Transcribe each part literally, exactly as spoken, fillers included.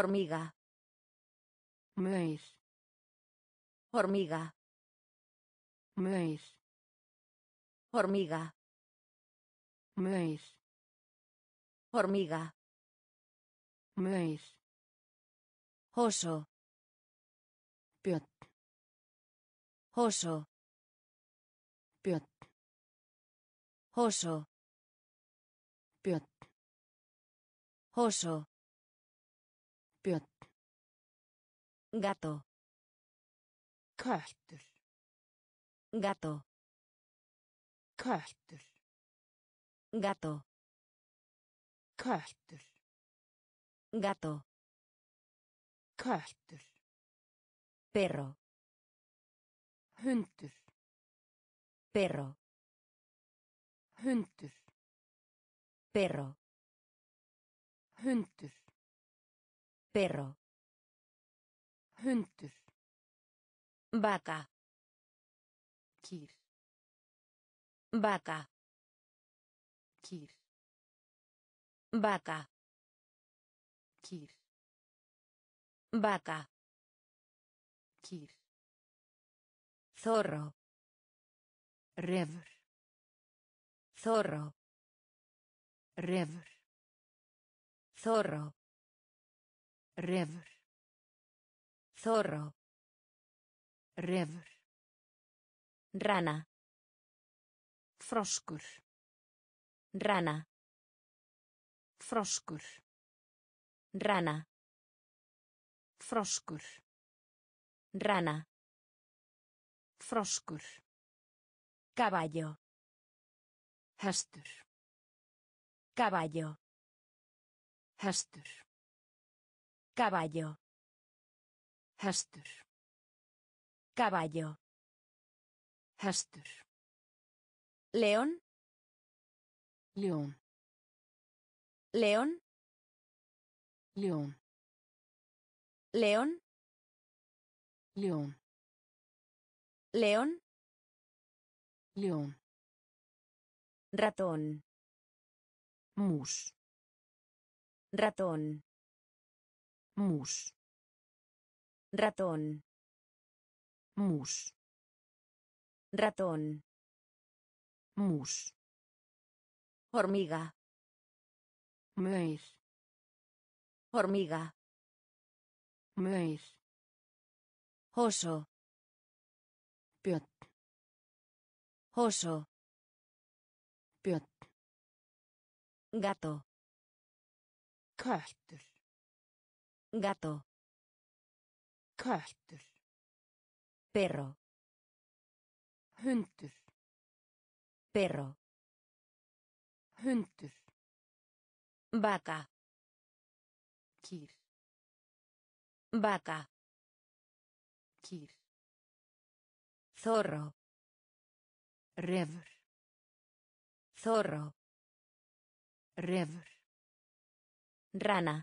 Hormiga. Muis. Hormiga. Muis. Hormiga. Muis. Hormiga. Muis. Oso. Piot. Oso. Piot. Oso. Piot. Oso. Piot. Gato. Köttur. Gato. Köttur. Gato. Köttur. Gato. Köttur. Perro. Hundur. Perro. Hundur. Perro. Hundur. Perro. Hundur. Vaca. Kýr. Vaca. Kýr. Vaca. Kýr. Vaca. Kýr. Zorro. Refur. Zorro. Refur. Zorro. Refur. Zorro. Refur. Rana. Froskur. Rana. Froskur. Rana. Froskur. Rana. Froskur. Caballo. Hestur. Caballo. Hestur. Caballo. Hestur. Caballo. Hestur. León. León. León. León. León. León. León. León. Ratón. Mus. Ratón. Mus. Ratón. Mus. Ratón. Mus. Hormiga. Muis. Hormiga. Muis. Oso. Piot. Oso. Piot. Gato. Köttur. Gato. Köttur. Perro. Hundur. Perro. Hundur. Vaca. Kýr. Vaca. Kýr. Zorro. Refur. Zorro. Refur. Rana.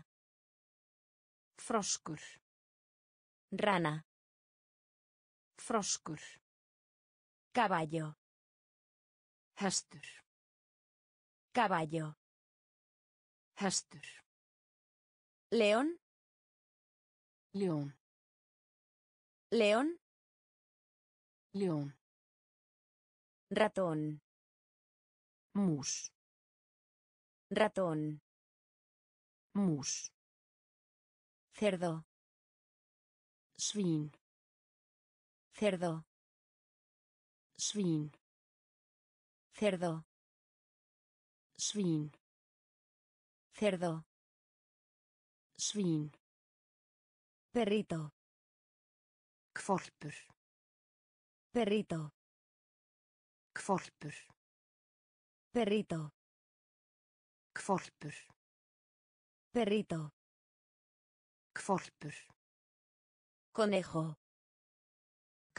Froskur. Rana. Froskur. Caballo. Hestur. Caballo. Hestur. León. León. León. León. Ratón. Mus. Ratón. Mus. Cerdo. Svin. Cerdo. Svin. Cerdo. Svin. Cerdo. Svin. Perrito. Hvolpur. Perrito. Hvolpur. Perrito. Hvolpur. Perrito. Hvolpur. Conejo.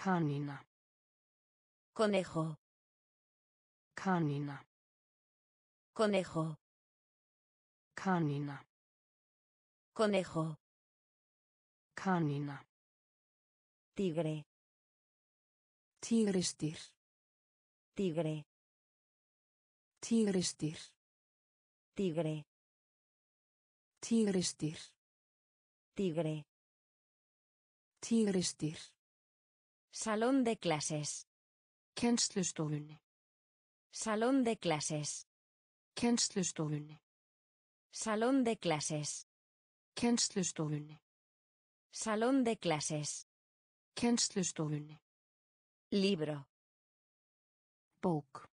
Canina. Conejo. Canina. Conejo. Canina. Conejo. Canina. Tigre. Tígristýr. Tigre. Tígristýr. Tigre. Tígristýr. Tigre. Tígristýr. Salón de clases. Kennslustofunni. Salón de clases. Kennslustofunni. Salón de clases. Kennslustofunni. Salón de clases. Kennslustofunni. Libro. Bók.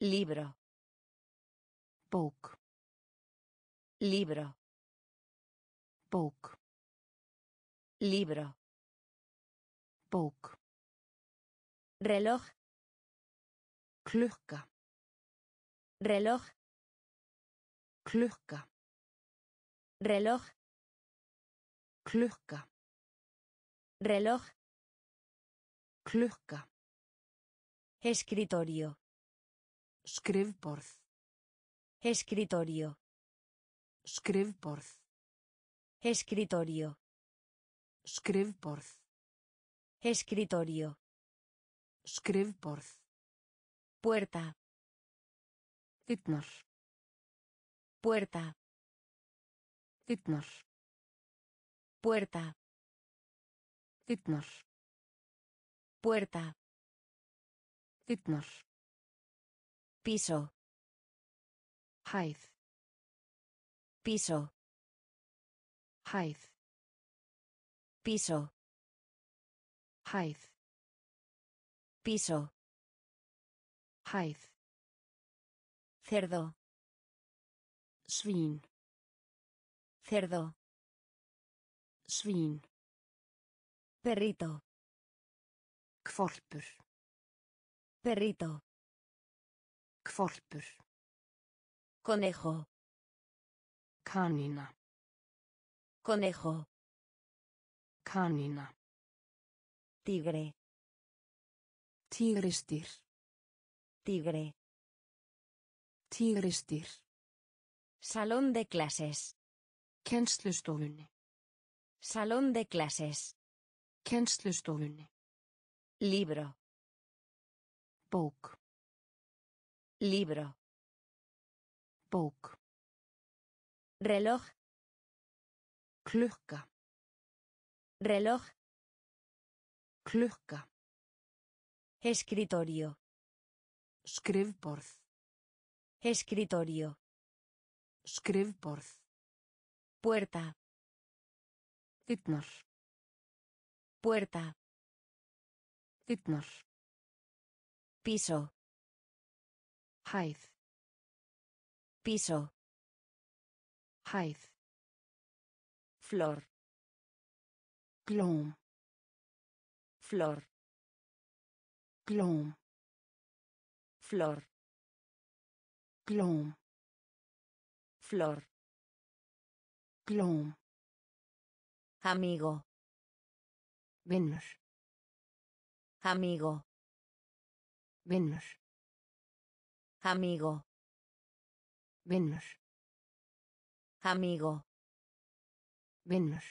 Libro. Bók. Libro. Bók. Libro. Bók. Reloj. Klukka. Reloj. Klukka. Reloj. Klukka. Reloj. Klukka. Escritorio. Skrivborð. Escritorio. Skrivborð. Escritorio. Skrivborð. Escritorio. Skrivborð. Puerta. Dyrnar. Puerta. Dyrnar. Puerta. Dyrnar. Puerta. Dyrnar. Piso. Hæð. Piso. Hæð. Piso. Hæð. Piso. Hæð. Cerdo. Svín. Cerdo. Svín. Perrito. Hvolpur. Perrito. Hvolpur. Conejo. Canina. Conejo. Canina. Tigre. Tígristýr. Tigre. Tígristýr. Salón de clases. Kennslustofunni. Salón de clases. Kennslustofunni. Libro. Bók. Libro. Bók. Reloj. Klukka. Reloj. Klukka. Escritorio. Skrivborð. Escritorio. Skrivborð. Puerta. Dyrnar. Puerta. Dyrnar. Piso. Hæð. Piso. Hæð. Flor. Glóm. Flor. Glóm. Flor. Glóm. Flor. Glóm. Amigo. Vinur. Amigo. Vinur. Amigo. Vinur. Amigo. Vinur.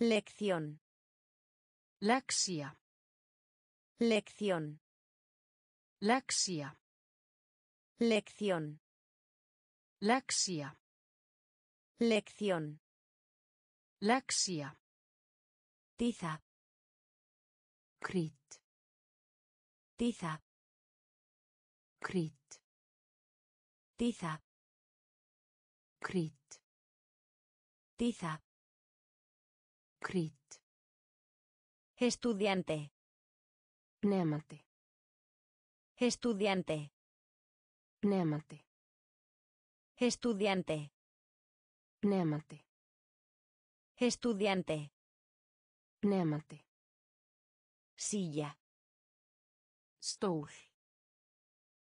Lección. Laxia. Lección. Laxia. Lección. Laxia. Lección. Laxia. Tiza. Crit. Tiza. Crit. Tiza. Crit. Tiza. Crit. Estudiante. Némate. Estudiante. Némate. Estudiante. Némate. Estudiante. Némate. Silla. Stól.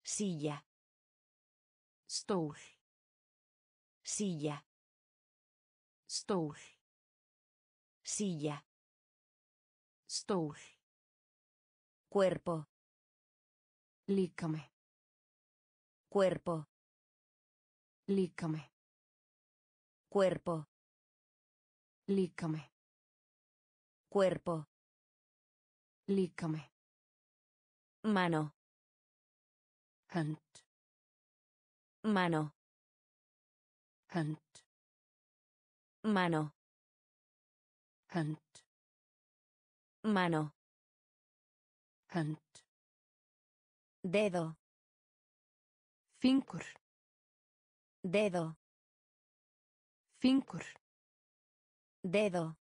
Silla. Stól. Silla. Stól. Silla. Stól. Cuerpo. Lícame. Cuerpo. Lícame. Cuerpo. Lícame. Cuerpo. Lícame. Mano. Hand. Mano. Hand. mano, hand, mano, hand, dedo, fingur, dedo, fingur, dedo,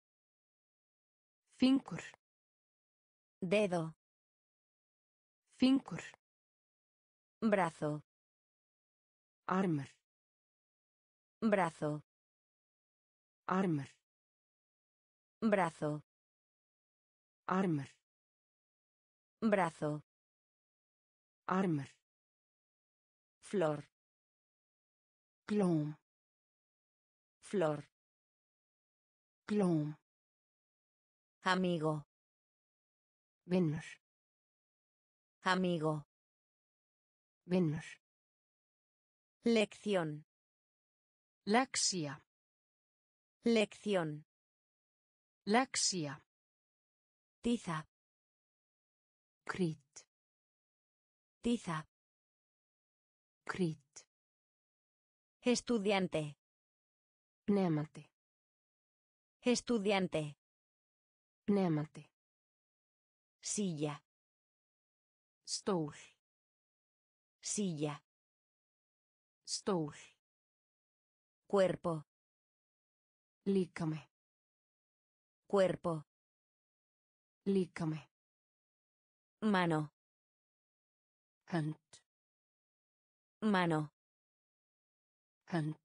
fingur, dedo, fingur, brazo, armur, brazo, armur, brazo, armur, brazo, armur, flor, clon, flor, clon, amigo, venner, amigo, venner, lección, laxia, lección, laxia, tiza, crit, tiza, crit, estudiante, nemate, estudiante, nemate, silla, stól, silla, stól, cuerpo, líkami, cuerpo, líkami, mano, hand, mano, hand,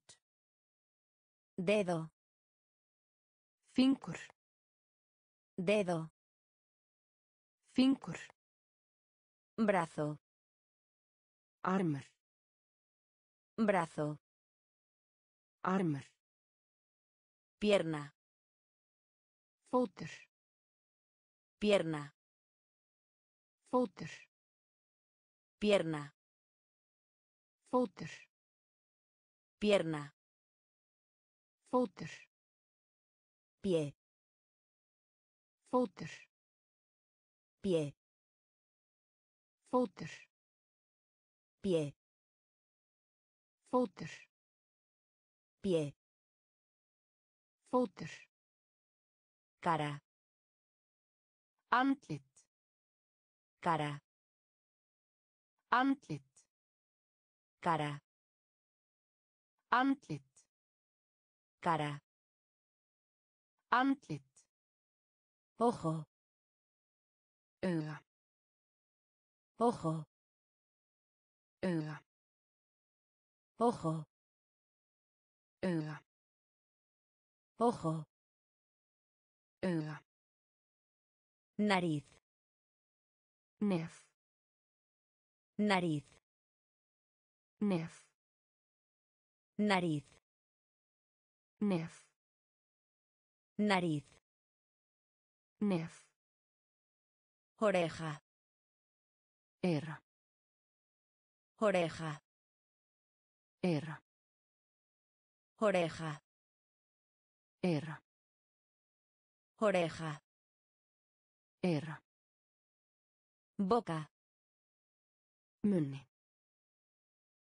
dedo, fingur, dedo, fingur, brazo, armur, brazo, armur, pierna, fótur, pierna, fótur, pierna, fótur, pierna, fótur, pie, fótur, pie, fótur, pie, fótur, pie, fótur, cara, andlit, cara, andlit, cara, andlit, cara, andlit, ojo, öga, ojo, öga, ojo, öga, ojo, öga, nariz, nef, nariz, nef, nariz, nef, nariz, nef, oreja, erra, oreja, erra, oreja, erra, oreja, erra, boca, munni,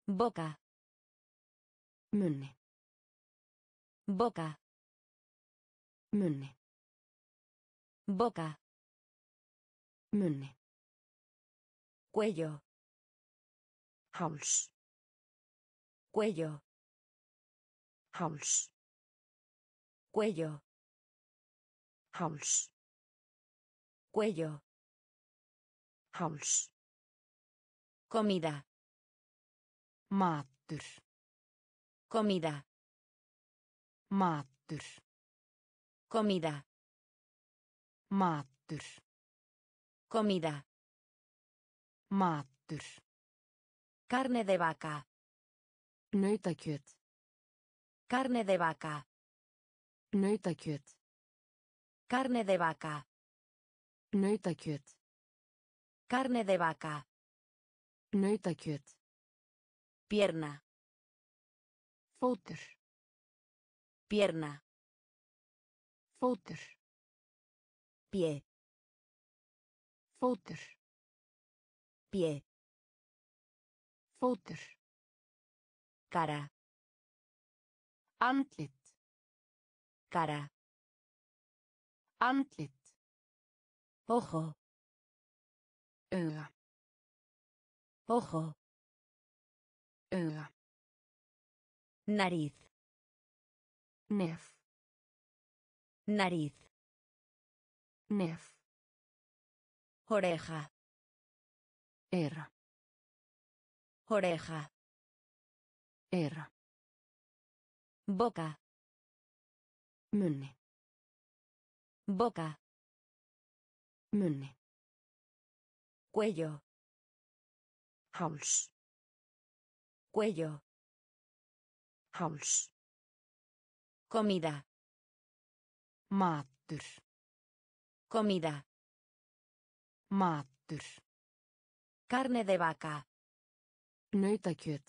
boca, munni, boca, munni, boca, munni, cuello, háls, cuello, háls, cuello, háls, cuello, háls, comida, matur, comida, matur, comida, matur, comida, matur, carne de vaca, nautakjöt, carne de vaca, nautakjöt, carne de vaca, nautakjöt, carne de vaca, nautakjöt, pierna, fótur, pierna, fótur, pie, fótur, pie, fótur, cara, andlit, cara, andlit, ojo, öga, ojo, öga, nariz, nef, nariz, nef, oreja, erra, oreja, erra, boca, munni, boca, munni, cuello, háls, cuello, háls, comida, matur, comida, matur, carne de vaca, nautakjöt,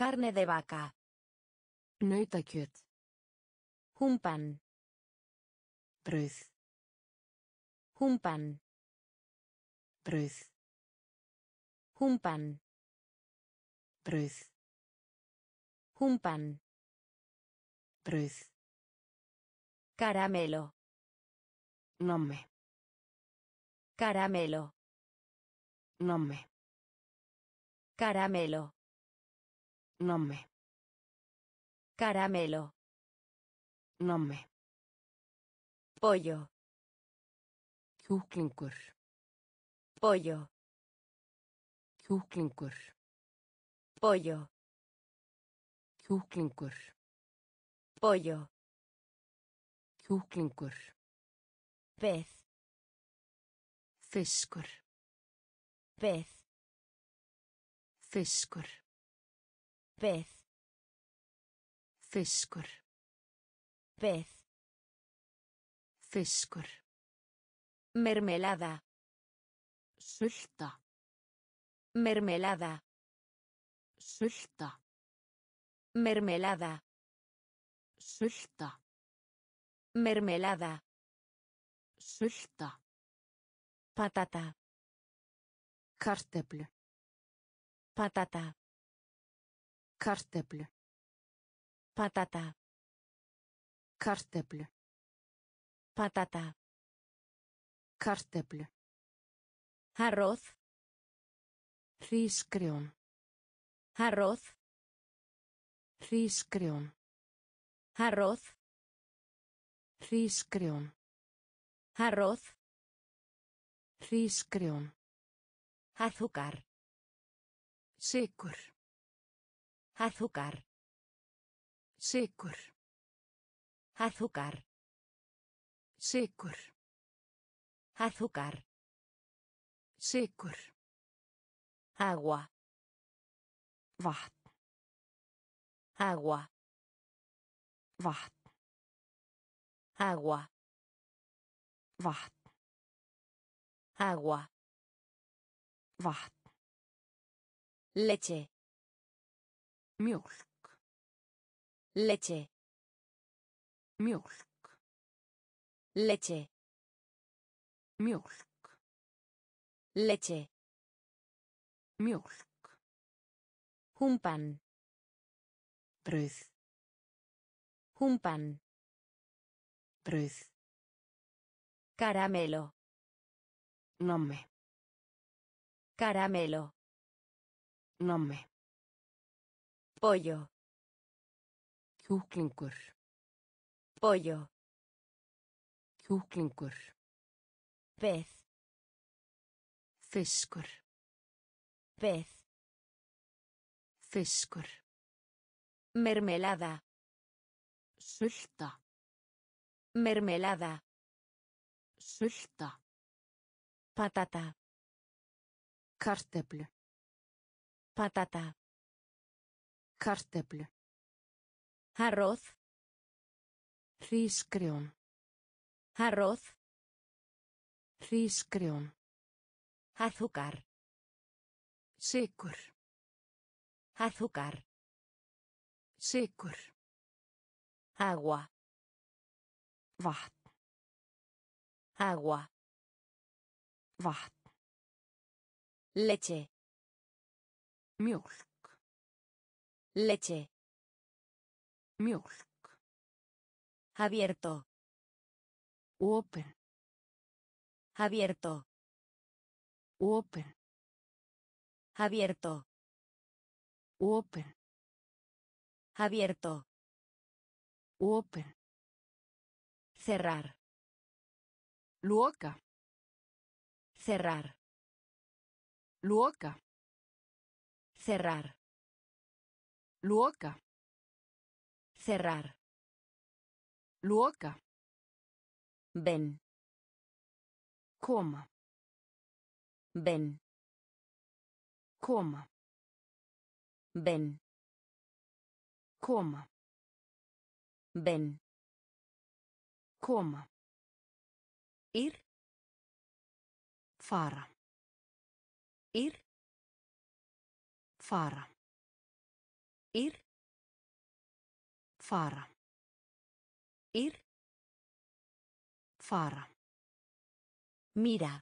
carne de vaca, nautakjöt, humpan, brauð, humpan, brauð, humpan, brauð, humpan, brauð, caramelo, nomme, caramelo, nomme, caramelo, nomme, caramelo, nomme, pollo, kjúklingur, pollo, kjúklingur, pollo, kjúklingur, pollo, kjúklingur, pez, fiskur, pez, fiskur, pez, fiskur, pez, fiskur, mermelada, sulta, mermelada, sulta, mermelada, sulta, mermelada, sulta, patata, kartöflu, patata, kartöflu, patata, kartöflu, patata, kartöflu, arroz, riskrjón, arroz, riskrjón, arroz, riskrjón, arroz, riskrjón, azúcar, sykur, azúcar, sykur, azúcar, sykur, azúcar, sykur, agua, vatn, agua, vatn, agua, vatn, agua, vatn, leche, mjölk, leche, mjölk, leche, mjölk, leche, mjölk, humpan, brauð, humpan, brauð, caramelo, nomme, caramelo, nomme, pollo, kjúklingur, pollo, kjúklingur, pez, fiskur, pez, fiskur, mermelada, sulta, mermelada, sulta, patata, kartöflu, patata, kartöflu, arroz, riskrjón, arroz, riskrjón, azúcar, sykur, azúcar, sykur, agua, vatn, agua, vatn, leche, mjölk, leche, mjölk, Abierto. Open. Abierto. Open. Abierto. Open. Abierto. Open. Cerrar. Loca. Cerrar. Loca. Cerrar. Loca. Cerrar. Loca. Ven. Coma. Ven. Coma. Ven. Coma. Ven. Coma. Ir. Fara. Ir. Fara. Ir. Fara. Ir. Fara. Mira.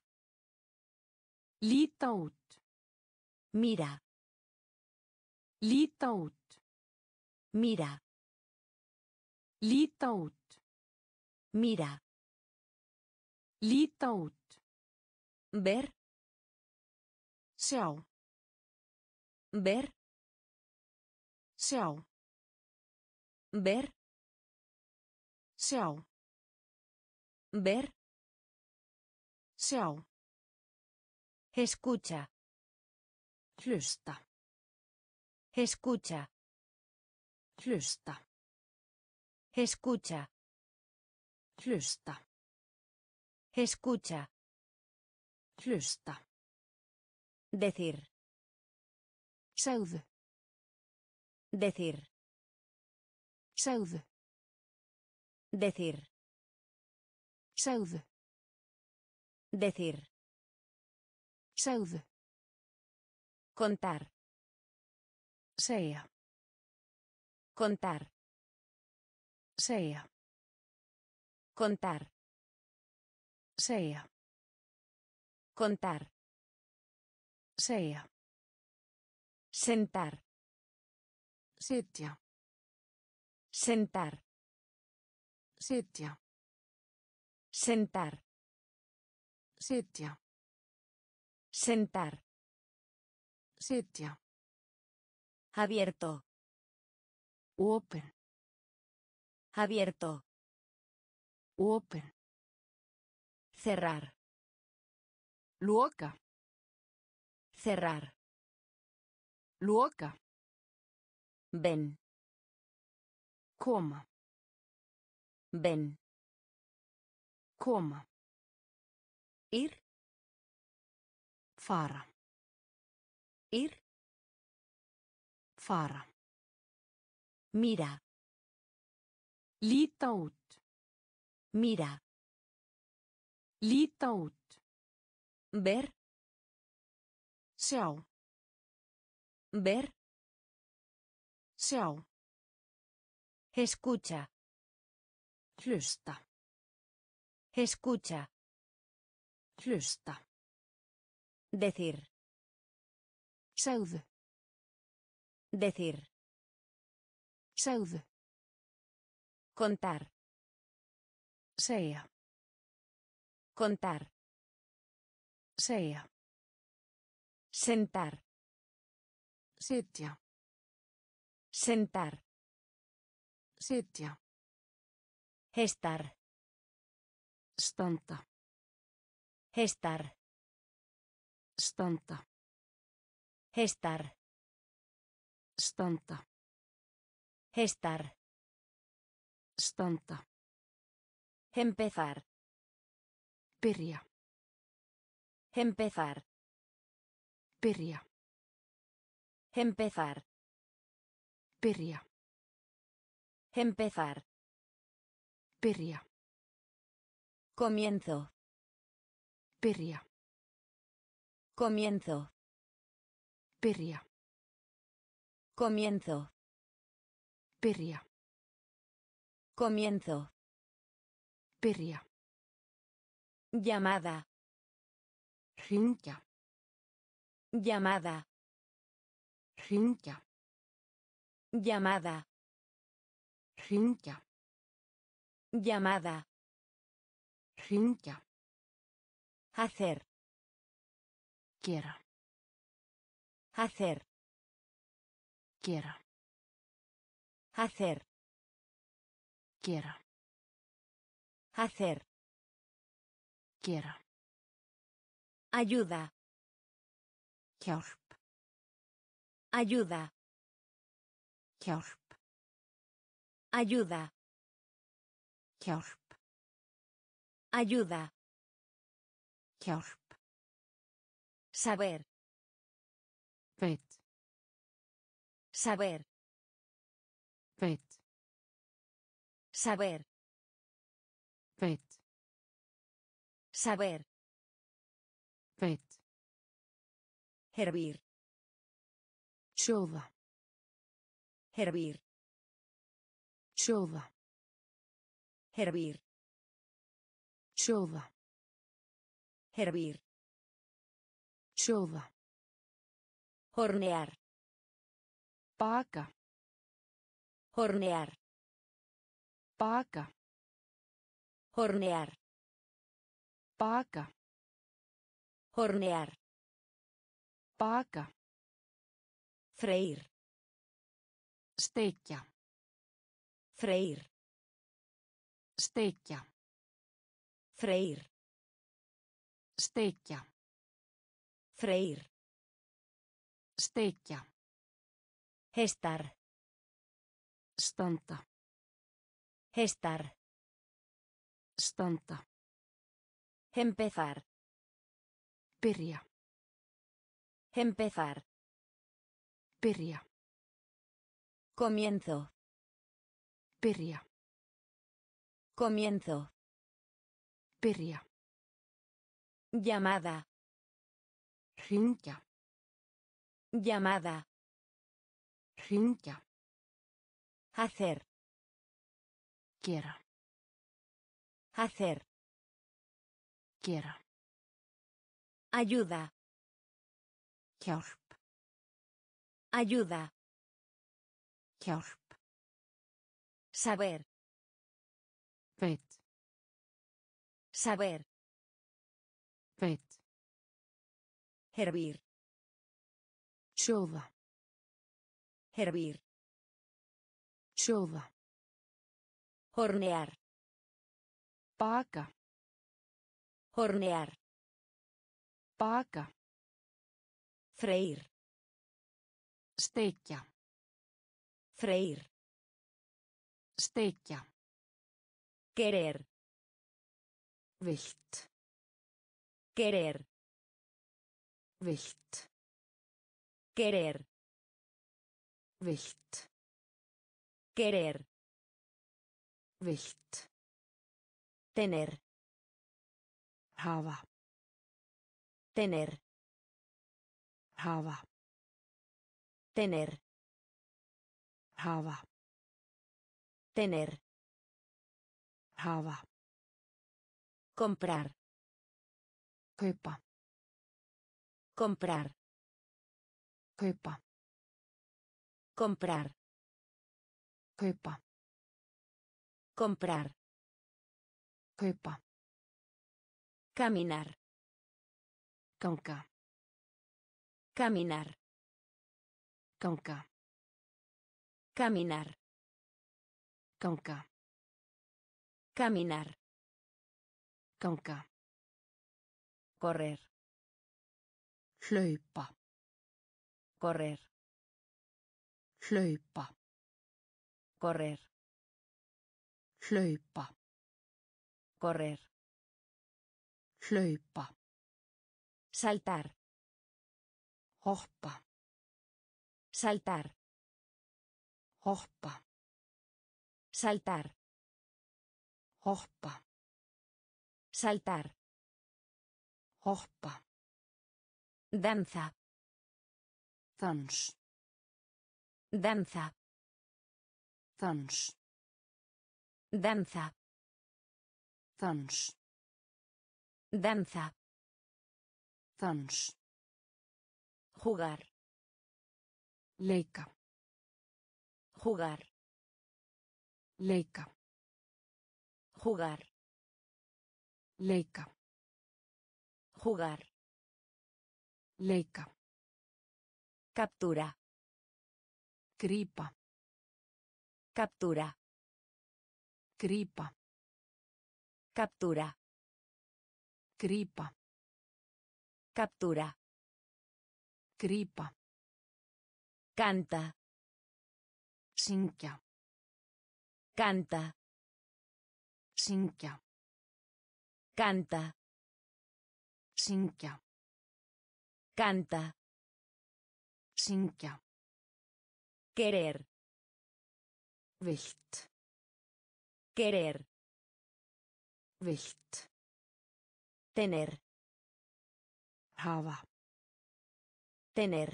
Lita ut. Mira. Lita ut. Mira. Lita ut. Mira. Lita ut. Ver. Sjá. Ver. Sjá. Ver. Sjá. Ver. Sjá. Escucha. Hlusta. Escucha. Hlusta. Escucha. Hlusta. Escucha. Hlusta. Decir. Segðu. Decir. Segðu. Decir. Segðu. Decir. Segðu. Contar. Segja. Contar. Segja. Contar. Segja. Contar. Segja. Sentar. Sitja. Sentar. Sitja. Sentar. Sitja. Sentar. Sitja. Abierto. Open. Abierto. Open. Cerrar. Loca. Cerrar. Loca. Ven. Coma. Ven. Coma. Ir. Fara. Ir. Fara. Mira. Lita ut. Mira. Lita ut. Ver. Sjá. Ver. Sjá. Escucha. Hlusta. Escucha. Hlusta. Decir. Segðu. Decir. Segðu. Contar. Segja. Contar. Segja. Sentar. Sitja. Sentar. Sitja. Estar. Standa. Estar. Standa. Estar. Standa. Estar. Standa. Empezar. Byrja. Empezar. Byrja. Empezar. Byrja. Empezar. Byrja. Comienzo. Byrja. Comienzo. Byrja. Comienzo. Byrja. Comienzo. Byrja. Llamada. Hringja. Llamada. Hringja. Llamada. Hringja. Llamada. Hringja. Hacer. Quiera. Hacer. Quiera. Hacer. Quiera. Hacer. Quiera. Ayuda. Hjálp. Ayuda. Hjálp. Ayuda. Hjálp. Ayuda. Hjálp. Saber. Veit. Saber. Veit. Saber. Veit. Saber. Veit. Hervir. Sjóða. Hervir. Sjóða. Hervir. Sjóða. Hervir. Sjóða. Hornear. Baka. Hornear. Baka. Hornear. Baka. Hornear. Baka. Freír. Steikja. Freír. Steikja. Freír. Steikja. Freír. Steikja. Estar. Standa. Estar. Standa. Empezar. Byrja. Empezar. Byrja. Comienzo. Byrja. Comienzo. Byrja. Llamada. Hringja. Llamada. Hringja. Hacer. Quiera. Hacer. Quiera. Ayuda. Hjálp. Ayuda. Hjálp. Saber. Veit. Saber. Veit. Hervir. Sjóða. Hervir. Sjóða. Hornear. Baka. Hornear. Baka. Freír. Steikja. Freír. Steikja. Querer. Vilt. Querer. Vilt. Querer. Vilt. Querer. Vilt. Tener. Hafa. Tener. Hafa. Tener. Hafa. Tener. Hafa. Comprar. Kaupa. Comprar. Kaupa. Comprar. Kaupa. Comprar. Kaupa. Caminar. Ganga. Caminar. Ganga. Caminar. Ganga. Caminar. Ganga. Correr. Hlaupa. Correr. Hlaupa. Correr. Hlaupa. Correr. Hlaupa. Saltar. Hoppa. Saltar. Hoppa. Saltar. Hoppa. Saltar. Hoppa. Danza. Dans. Danza. Dans. Danza. Dans. Danza. Dans. Jugar. Leika. Jugar. Leika. jugar, leika, jugar, leika, captura, gripa, captura, gripa, captura, gripa, captura, gripa, canta, syngja, canta, syngja, canta, syngja, canta, syngja, querer, vilt, querer, vilt, tener, hafa, tener,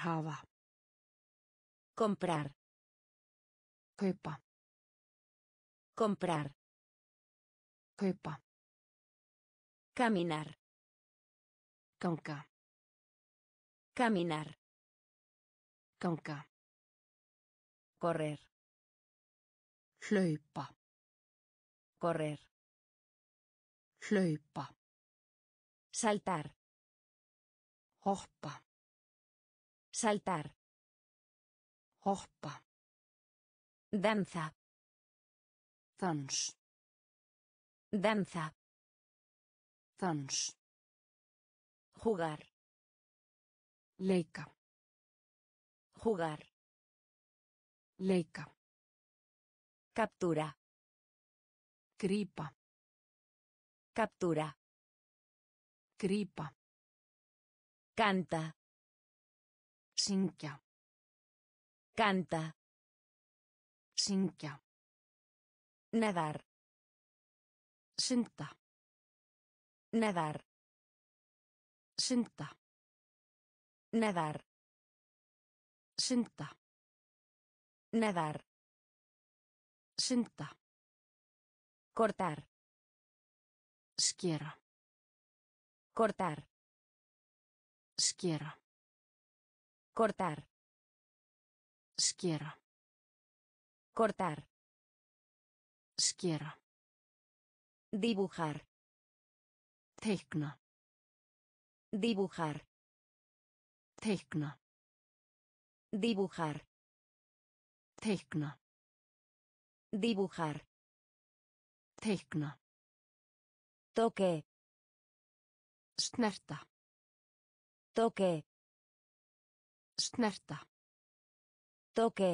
hafa, comprar, kaupa, comprar, kaupa, caminar, kanka, caminar, kanka, correr, hlaupa, correr, hlaupa, saltar, hoppa, saltar, hoppa, danza, dans, danza, dans, jugar, leika, jugar, leika, captura, gripa, captura, gripa, canta, syngja, canta, syngja, nadar, synda, nadar, synda, nadar, synda, nadar, synda, cortar, skera, cortar, skera, cortar, skera, cortar, skera, dibujar, teikna, dibujar, teikna, dibujar, teikna, dibujar, teikna, toque, snerta, toque, snerta, toque,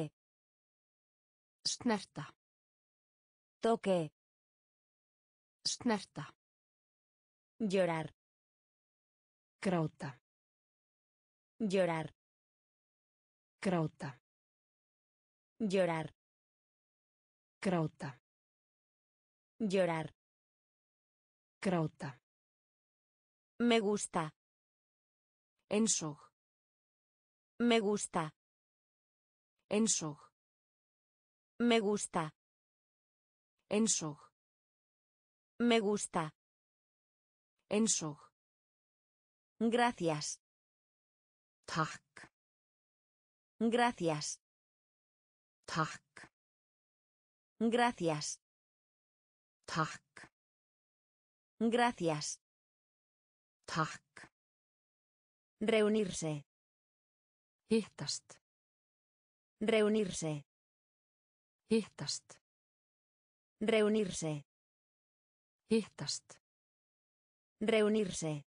snerta, toque, snerta, llorar, gráta, llorar, gráta, llorar, gráta, llorar, gráta, me gusta, ensog, me gusta, ensog, me gusta, ensog, me gusta, ensog, gracias, takk, gracias, takk, gracias, takk, gracias, takk, reunirse, hittast, reunirse, hittast, reunirse, hittast, reunirse,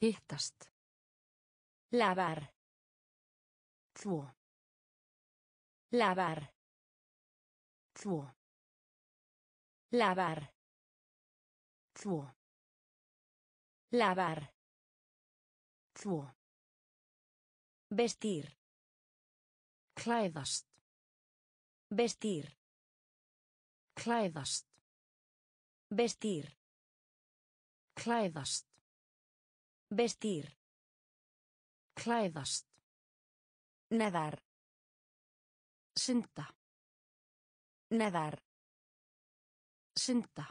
hittast, lavar, þvo, lavar, þvo, lavar, þvo, lavar, þvo, vestir, klæðast, vestir, klæðast, vestir, klæðast, vestir, klæðast, nadar, synda, nadar, synda,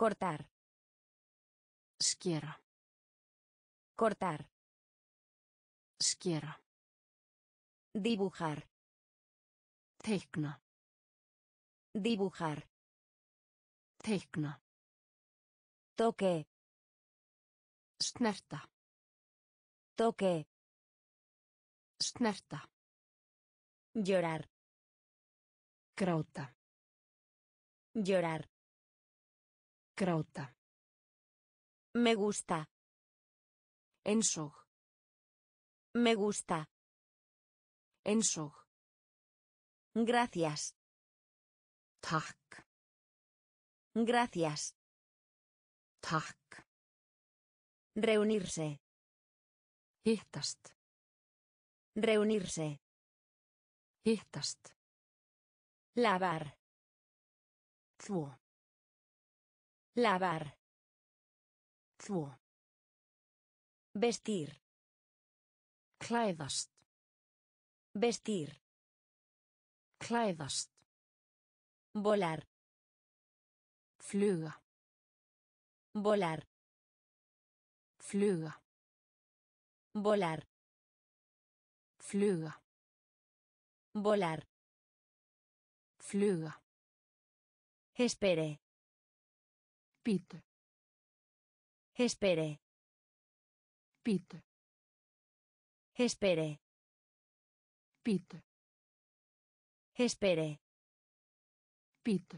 cortar, skera, cortar, skera, dibujar, teikna, Dibujar. Teikna. Toque. Snerta. Toque. Snerta. Llorar. Gráta. Llorar. Gráta. Me gusta. Ensog. Me gusta. Ensog. Gracias. Takk. Gracias. Takk. Reunirse. Hittast. Reunirse. Hittast. Lavar. Þvo. Lavar. Þvo. Vestir. Klæðast. Vestir. Klæðast. Volar. Fluga. Volar. Fluga. Volar. Fluga. Volar. Fluga. Espere. Pite. Espere. Pite. Espere. Pite. Espere. Pite.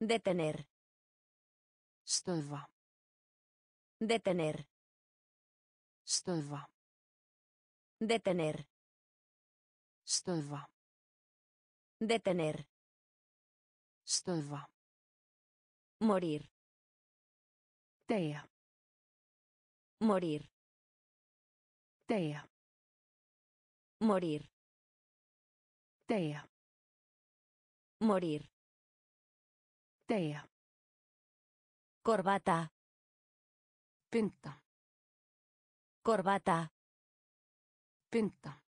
Detener. Stöva. Detener. Stöva. Detener. Stöva. Detener. Stöva. Morir. Deja. Morir. Deja. Morir. Deja. Morir. Tea. Corbata. Pinta. Corbata. Pinta.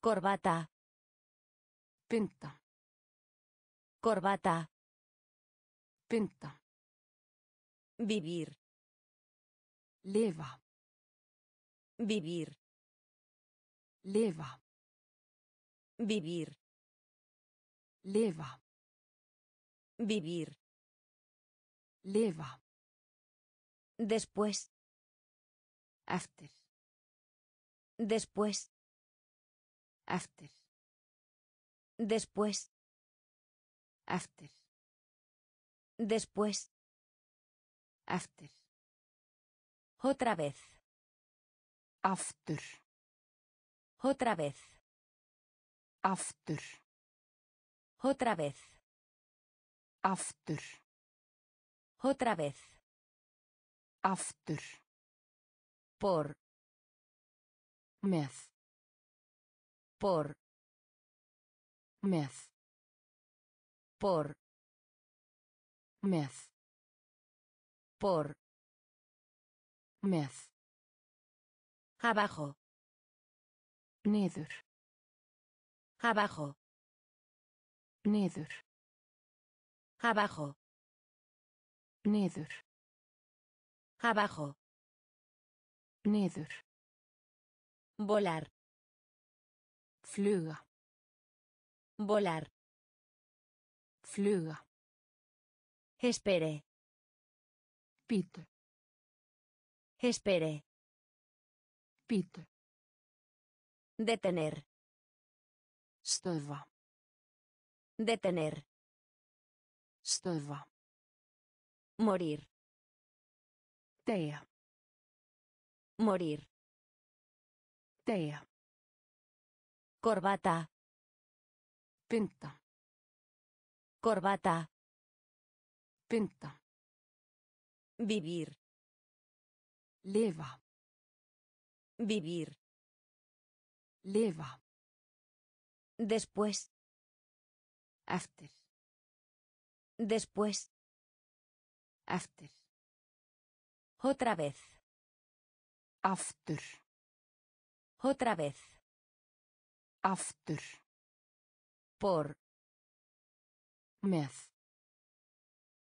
Corbata. Pinta. Corbata. Pinta. Vivir. Leva. Vivir. Leva. Vivir. Leva. Vivir. Leva. Después. After. Después. After. Después. After. Después. After. Otra vez. After. Otra vez. After. Otra vez. After. Otra vez. After. Por. Meth. Por. Meth. Por. Meth. Por. Meth. Abajo. Niður. Abajo. Niður. Abajo. Niður. Abajo. Niður. Volar. Fluga. Volar. Fluga. Espere. Pite. Espere. Pite. Detener. Stöva. Detener. Stöva. Morir. Deja. Morir. Deja. Corbata. Pinta. Corbata. Pinta. Vivir. Leva. Vivir. Leva. Después. After. Después. After. Otra vez. After. Otra vez. After. Por. Meth.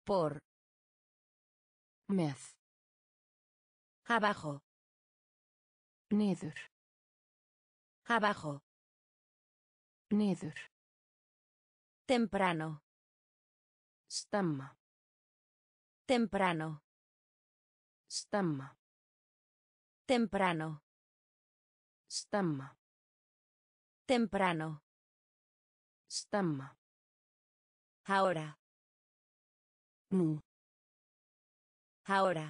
Por. Meth. Abajo. Niður. Abajo. Niður. Temprano. Stamma. Temprano. Stamma. Temprano. Stamma. Temprano. Stamma. Ahora. Nu. Ahora.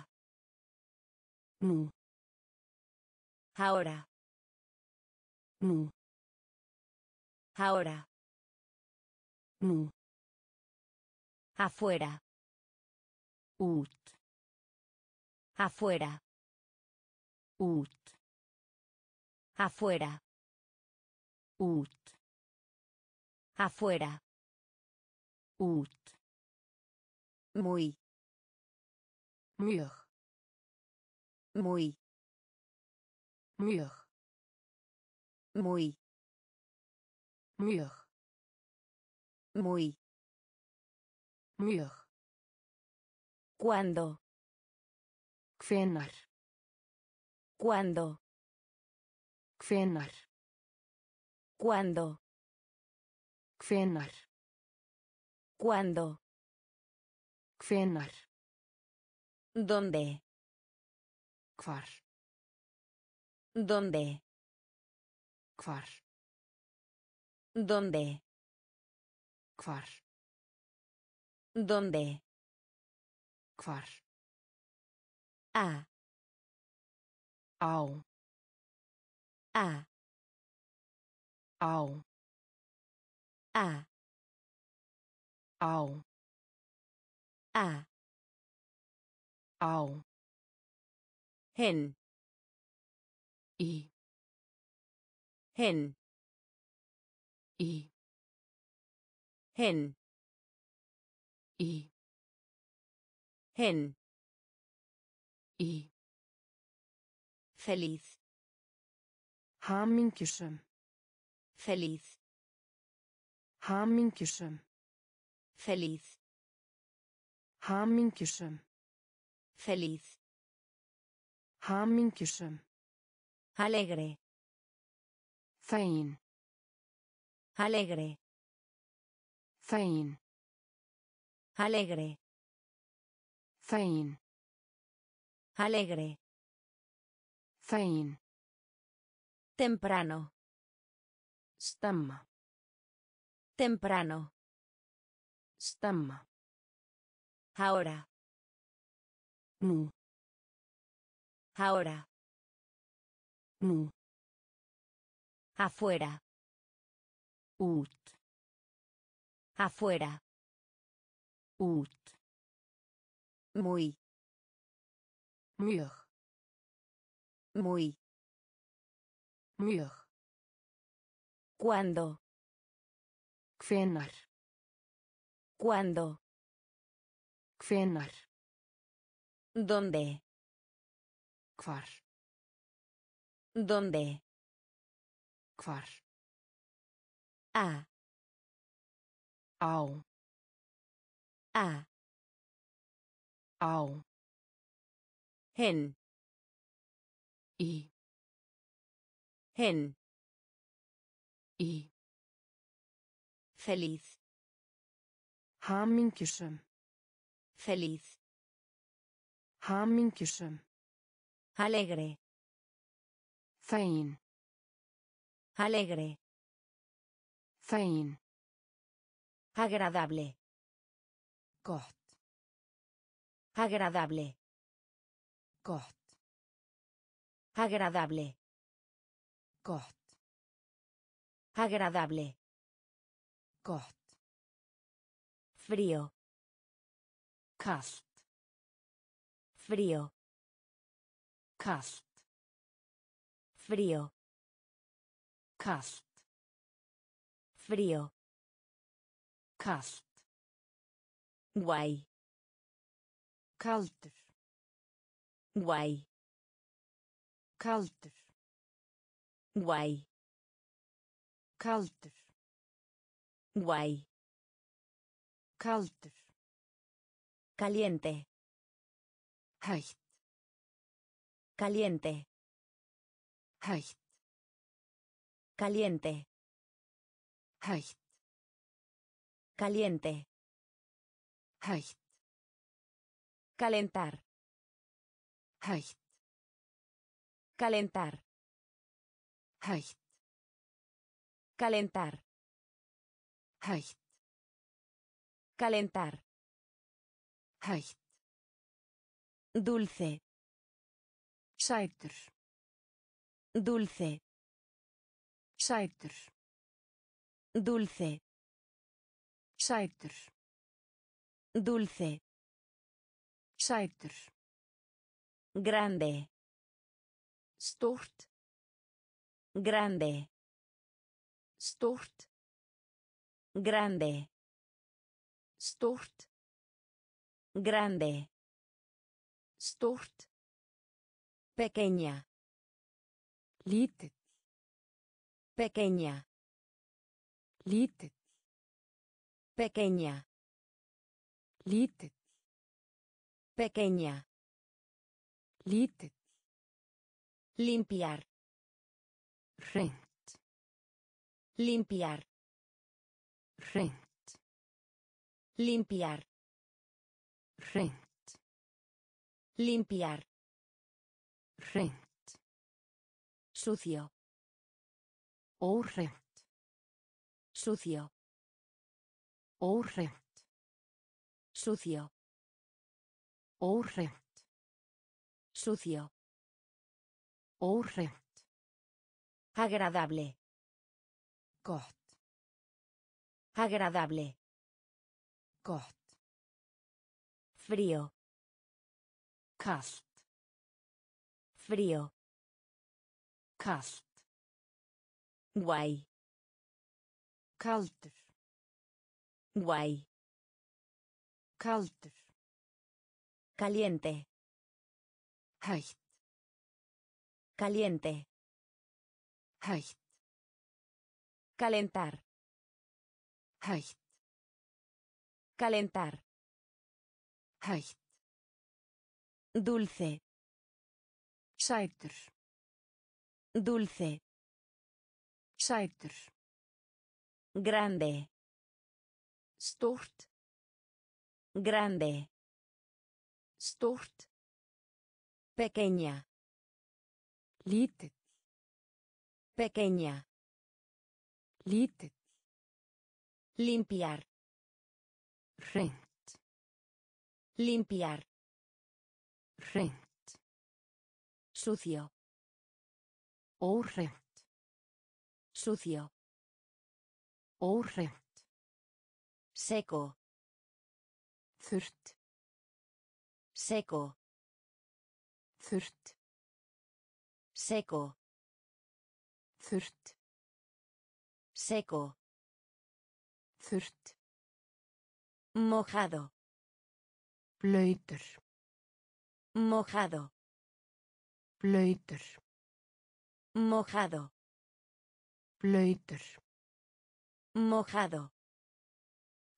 Nu. Ahora. Nu. Ahora. Nu. Afuera. Ut. Afuera. Ut. Afuera. Ut. Afuera. Ut. Muy. Muy. Muy. Muy. Muy. Muy. Muy. Muy. ¿Cuándo? Hvenar. ¿Cuándo? Hvenar. ¿Cuándo? Hvenar. ¿Cuándo? Hvenar. ¿Dónde? Hvar. ¿Dónde? Hvar. ¿Dónde? Hvar. ¿Dónde? Hvar. A. Au. A. Au. A. Au. A. Au. Hen. I. Hen. I. Hen. I. Hen. I. Feliz. Hamingjusum. Feliz. Hamingjusum. Feliz. Hamingjusum. Feliz. Hamingjusum. Alegre. Fein. Alegre. Fein. Alegre. Fein. Alegre. Fein. Temprano. Stamma. Temprano. Stamma. Ahora. Nu. Ahora. Nu. Afuera. Ut. Afuera. Ut. Muy. Muy. Muy. Muy. ¿Cuándo? Hvenar. ¿Cuándo? Hvenar. ¿Dónde? Hvar. ¿Dónde? Hvar. A. Au. A. Au. Hen. I. Hen. I. Feliz. Hamingjusum. Feliz. Hamingjusum. Alegre. Fein. Alegre. Fein. Agradable. Gott. Agradable. Gott. Agradable. Gott. Agradable. Gott. Frío. Kalt. Frío. Kalt. Frío. Kalt. Frío. Kalt. Guay. Kaltur. Guay. Kaltur. Guay. Kaltur. Guay. Kaltur. Caliente. Heitt. Caliente. Heitt. Caliente. Heitt. Caliente. Heitt. Calentar. Heitt. Calentar. Heitt. Calentar. Heitt. Calentar. Heitt. Dulce. Sætur. Dulce. Sætur. Dulce. Sætur. Dulce. Sætur. Grande. Stort. Grande. Stort. Grande. Stort. Grande. Stort. Pequeña. Litet. Pequeña. Litet. Pequeña. Litet. Pequeña. Litet. Limpiar. Rent. Limpiar. Rent. Limpiar. Rent. Limpiar. Rent. Sucio. O rent. Sucio. O rent. Sucio. O rent. Sucio. O rent. Agradable. Gott. Agradable. Gott. Frío. Kalt. Frío. Kalt. Guay. Kaltur. Guay. Kaltur. Caliente. Heitt. Caliente. Heitt. Calentar. Heitt. Calentar. Heitt. Dulce. Sætur. Dulce. Sætur. Grande. Stort. Grande. Stort. Pequeña. Litet. Pequeña. Litet. Limpiar. Rent. Limpiar. Rent. Sucio. O rent. Sucio. O rent. Seco. Þurrt. Seco. Þurrt. Seco. Þurrt. Seco. Þurrt. Mojado. Blöytur. Mojado. Blöytur. Mojado. Blöytur. Mojado.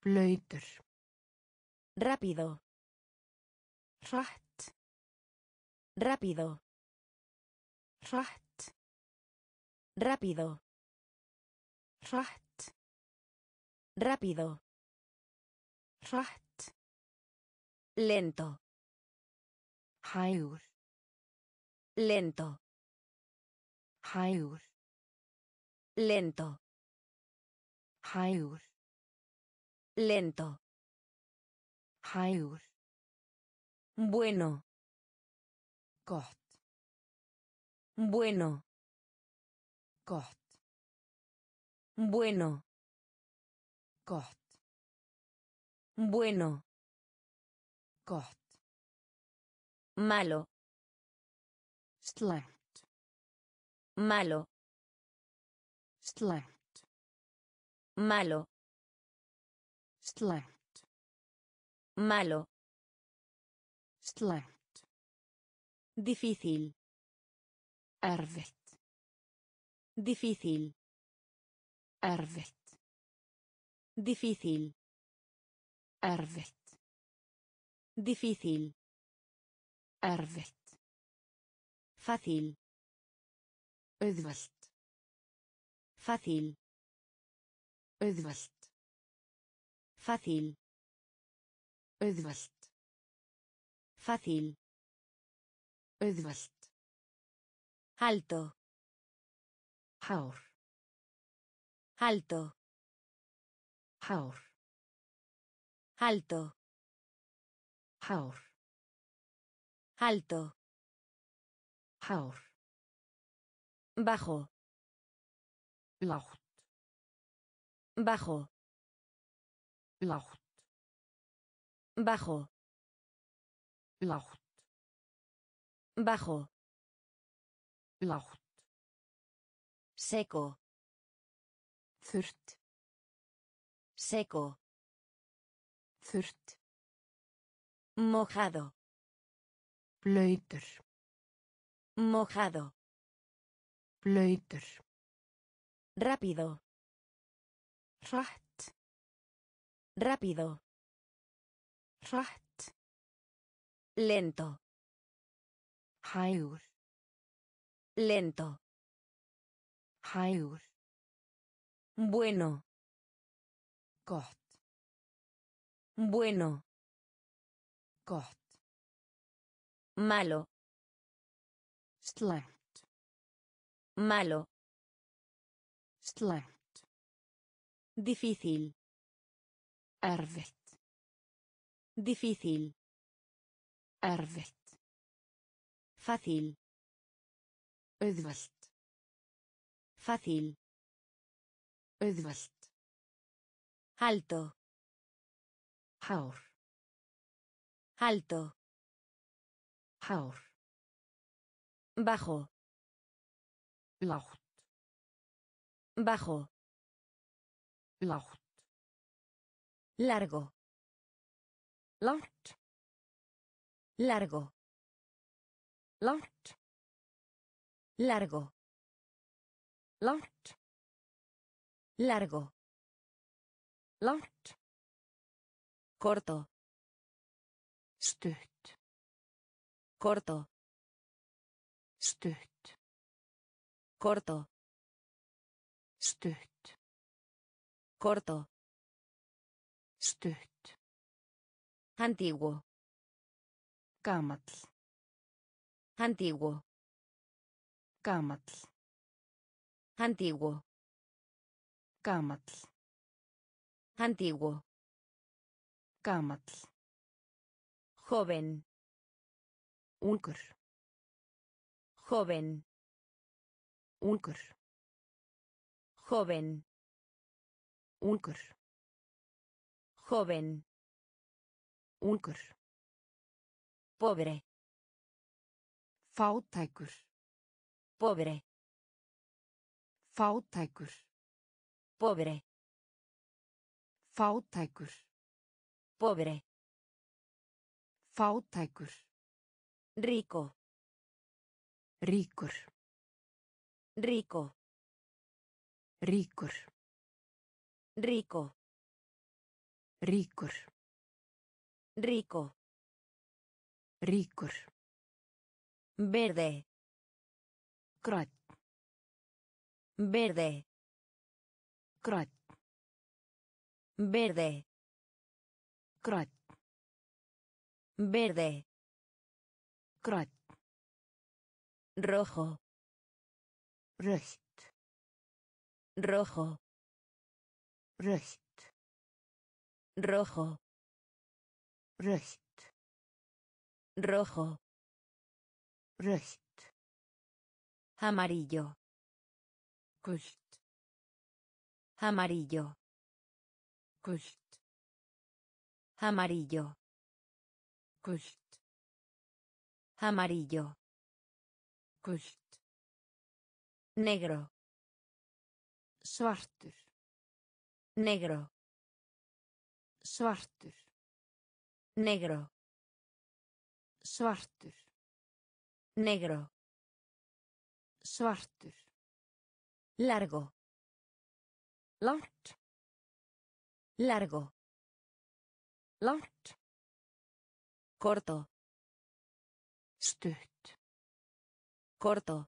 Blöytur. Rápido. Hratt. Rápido. Hratt. Rápido. Hratt. Rápido. Hratt. Lento. Hægur. Lento. Hægur. Lento. Hægur. Lento. Hægur. Bueno. Gott. Bueno. Gott. Bueno. Gott. Bueno. Gott. Malo. Slæmt. Malo. Slæmt. Malo. Slæmt. Malo. Slæmt. Difícil. Erfitt. Difícil. Erfitt. Difícil. Erfitt. Difícil. Erfitt. Fácil. Auðvelt. Fácil. Auðvelt. Fácil. Auðvelt. Fácil. Auðvelt. Alto. Hár. Alto. Hár. Alto. Hár. Alto. Hár. Bajo. Lágt. Bajo. Lágt. Bajo. Lágt. Bajo. Lágt. Seco. Þurrt. Seco. Þurrt. Mojado. Blöytur. Mojado. Blöytur. Rápido. Rætt. Rápido. Rætt. Lento. Hægur. Lento. Hægur. Bueno. Gott. Bueno. Gott. Malo. Slæmt. Malo. Slæmt. Difícil. Erfitt. Difícil. Erfitt. Fácil. Auðvelt. Fácil. Auðvelt. Alto. Hár. Alto. Hár. Bajo. Lágt. Bajo. Lágt. Largo. Lágt. Largo. Lágt. Largo. Lágt. Largo. Lágt. Corto. Stutt. Corto. Stutt. Corto. Stutt. Corto. Stutt. Antiguo. Gamall. Antiguo. Gamall. Antiguo. Gamall. Antiguo. Gamall. Joven. Ungur. Joven. Ungur. Joven. Ungur. Joven. Ungur. Pobre. Fátækur. Pobre. Fátækur. Pobre. Fátækur. Pobre. Fátækur. Rico. Ríkur. Rico. Ríkur. Rico. Ríkur. Rico. Ríkur. Verde. Græn. Verde. Græn. Verde. Græn. Verde. Græn. Rojo. Rødt. Rojo. Rødt. Rojo. Rødt. Rojo. Rødt. Amarillo. Gult. Amarillo. Gult. Amarillo. Gult. Amarillo. Gult. Negro. Svartur. Negro. Svartur. Negro. Svartur. Negro. Svartur. Largo. Langt. Largo. Langt. Corto. Stutt. Corto.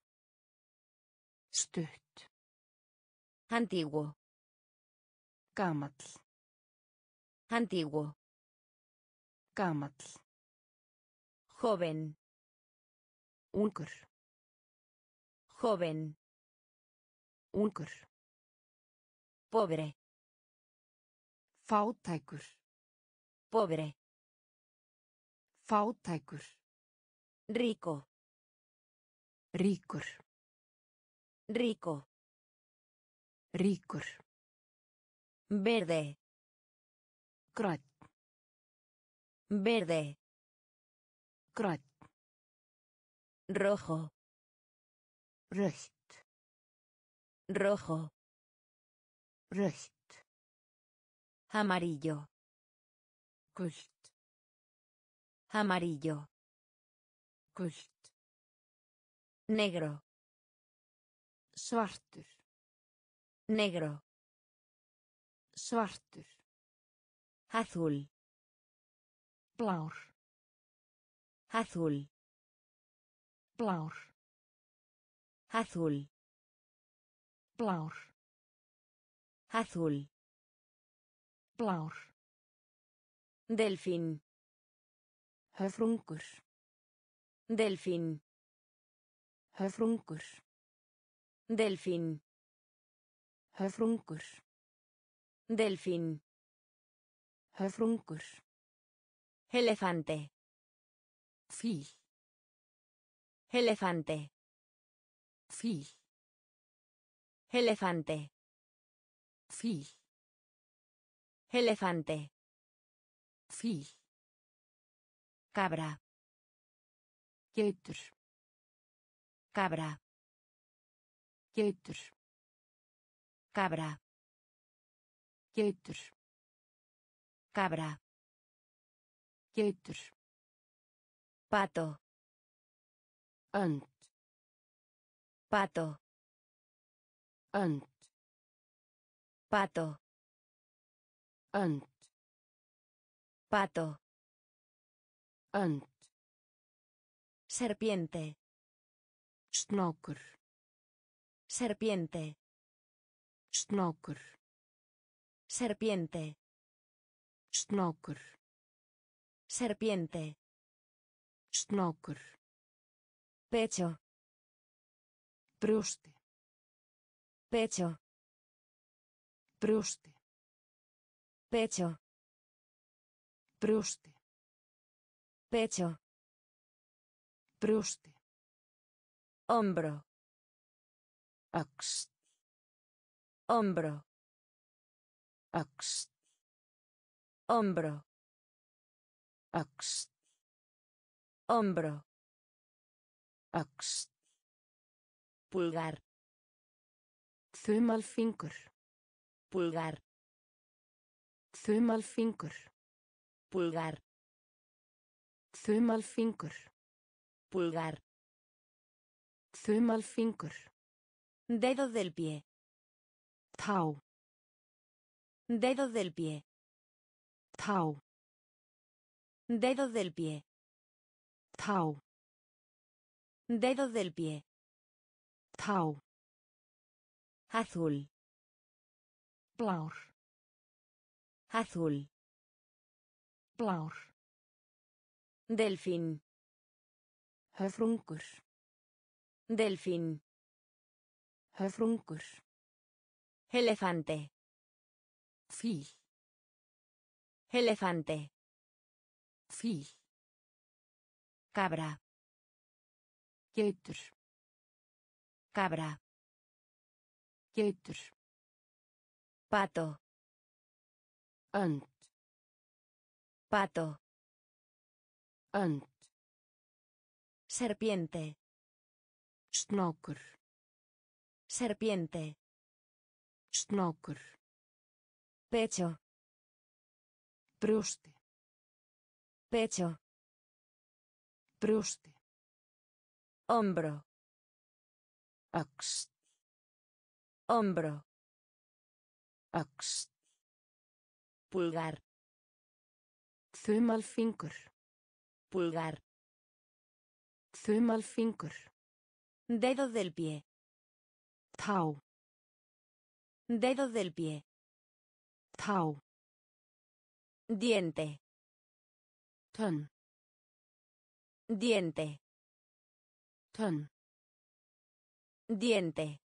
Stutt. Antiguo. Gamall. Antiguo. Gamall. Joven. Ungur. Joven. Ungur. Pobre. Fátækur. Pobre. Fátækur. Rico. Ríkur. Rico. Ríkur. Verde. Grænt. Verde. Grænt. Rojo. Rautt. Rojo. Rautt. Amarillo. Gult. Amarillo. Gult. Negro. Svartur. Negro. Svartur. Azul. Blár. Azul. Blár. Azul. Blár. Azul. Blár. Delfín. Höfrungur. Delfín. Höfrungur. Delfín. Höfrungur. Delfín. Höfrungur. Elefante. Fíl. Elefante. Fíl. Elefante. Fíl. Elefante. Fíl. Cabra. Geitur. Cabra. Geitur. Cabra. Geitur. Cabra. Geitur. Pato. Önd. Pato. Önd. Pato. Önd. Pato. Önd. Serpiente. Snákur. Serpiente. Snákur. Serpiente. Snákur. Serpiente. Snákur. Pecho. Brjósti. Pecho. Brjósti. Pecho. Brjósti. Pecho. Brjósti. Hombro. Öxl. Hombro. Öxl. Hombro. Öxl. Hombro. Öxl. Pulgar. Þumalfingur. Pulgar. Þumalfingur. Pulgar. Þumalfingur. Pulgar. Þumalfingur. Dedo del pie. Tá. Dedo del pie. Tá. Dedo del pie. Tá. Dedo del pie. Tau. Azul. Blár. Azul. Blár. Delfín. Höfrungur. Delfín. Höfrungur. Elefante. Fíl. Elefante. Fíl. Cabra. Geitur. Cabra. Geitur. Pato. Önd. Pato. Önd. Serpiente. Snákur. Serpiente. Snákur. Pecho. Brjósti. Pecho. Brjósti. Hombro. Öxl. Hombro. Öxl. Pulgar. Þumalfingur. Pulgar. Þumalfingur. Dedo del pie. Tá. Dedo del pie. Tá. Diente. Tand. Diente. Tand. Diente.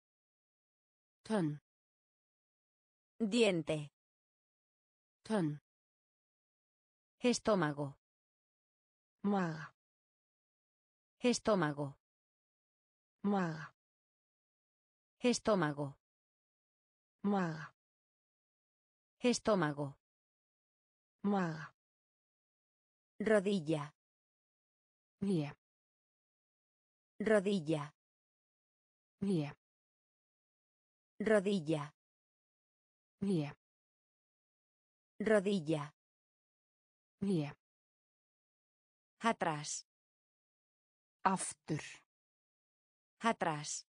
Tand. Diente. Tand. Estómago. Maga. Estómago. Maga. Estómago. Maga. Estómago. Maga. Rodilla. Mía. Rodilla. Mía. Rodilla. Mía. Rodilla. Mía. Atrás. Aftur. Atrás.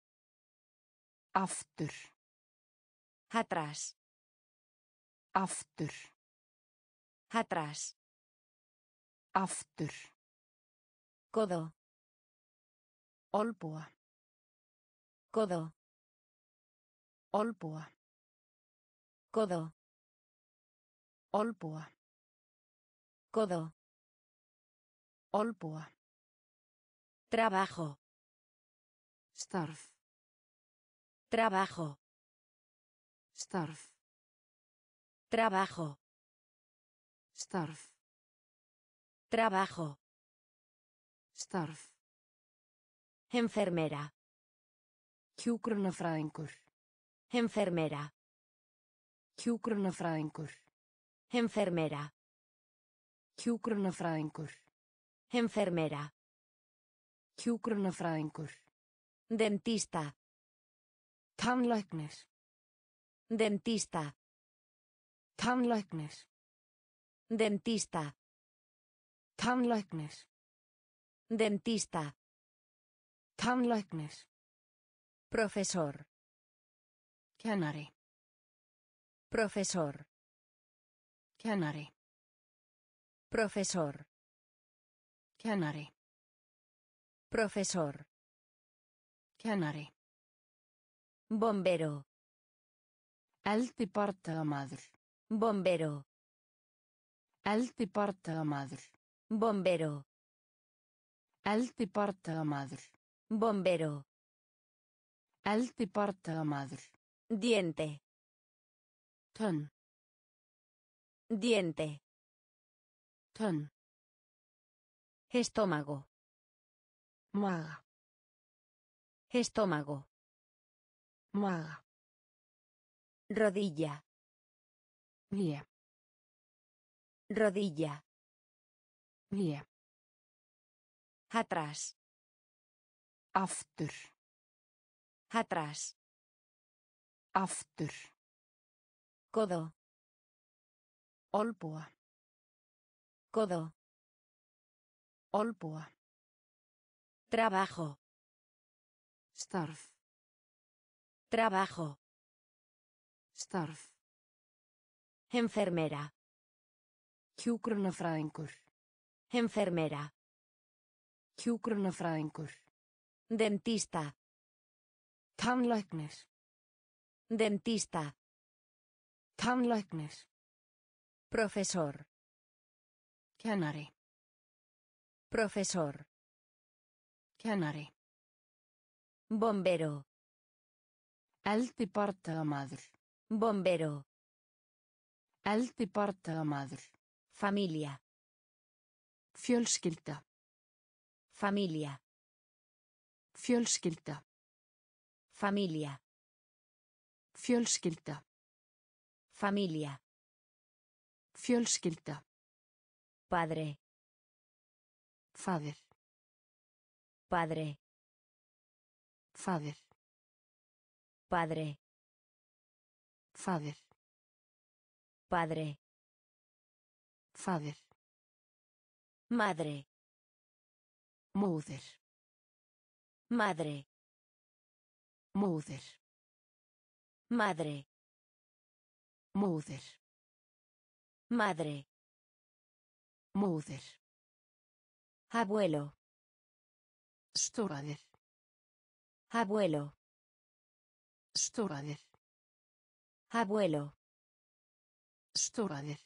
Aftur. Atrás. Aftur. Atrás. Aftur. Codo. Olbúa. Codo. Olbúa. Codo. Olbúa. Codo. Olbúa. Trabajo. Starf. Trabajo. Starf. Trabajo. Starf. Trabajo. Starf. Enfermera. Hjúkrunarfræðingur. Enfermera. Hjúkrunarfræðingur. Enfermera. Hjúkrunarfræðingur. Enfermera. Hjúkrunarfræðingur. Dentista. Tannlæknir. Dentista. Tannlæknir. Dentista. Tannlæknir. Dentista. Tannlæknir. Profesor. Kennari. Profesor. Kennari. Profesor. Kennari. Profesor. Kennari. Bombero. Eldvarnaðarmaður. Bombero. Eldvarnaðarmaður. Bombero. Eldvarnaðarmaður. Bombero. Eldvarnaðarmaður. Diente. Tönn. Diente. Tönn. Estómago. Maga. Estómago. Maga. Rodilla. Mía. Rodilla. Mía. Atrás. Aftur. Atrás. Aftur. Codo. Olbúa. Codo. Olbúa. Trabajo. Starf. Trabajo. Starf. Enfermera. Hjúkrunarfræðingur. Enfermera. Hjúkrunarfræðingur. Dentista. Tannlæknir. Dentista. Tannlæknir. Profesor. Kennari. Profesor. Kennari. Bombero. Eldvarnaðarmaður. Bombero. Eldvarnaðarmaður. Familia. Fjölskylda. Familia. Fjölskylda. Familia. Fjölskylda. Familia. Fjölskylda. Padre. Faðir. Padre. Faðir. Padre. Fader. Padre. Fader. Madre. Móðir. Madre. Móðir. Madre. Móðir. Madre. Móðir. Abuelo. Stóraðir. Abuelo. Stóraðir. Abuelo. Stóraðir.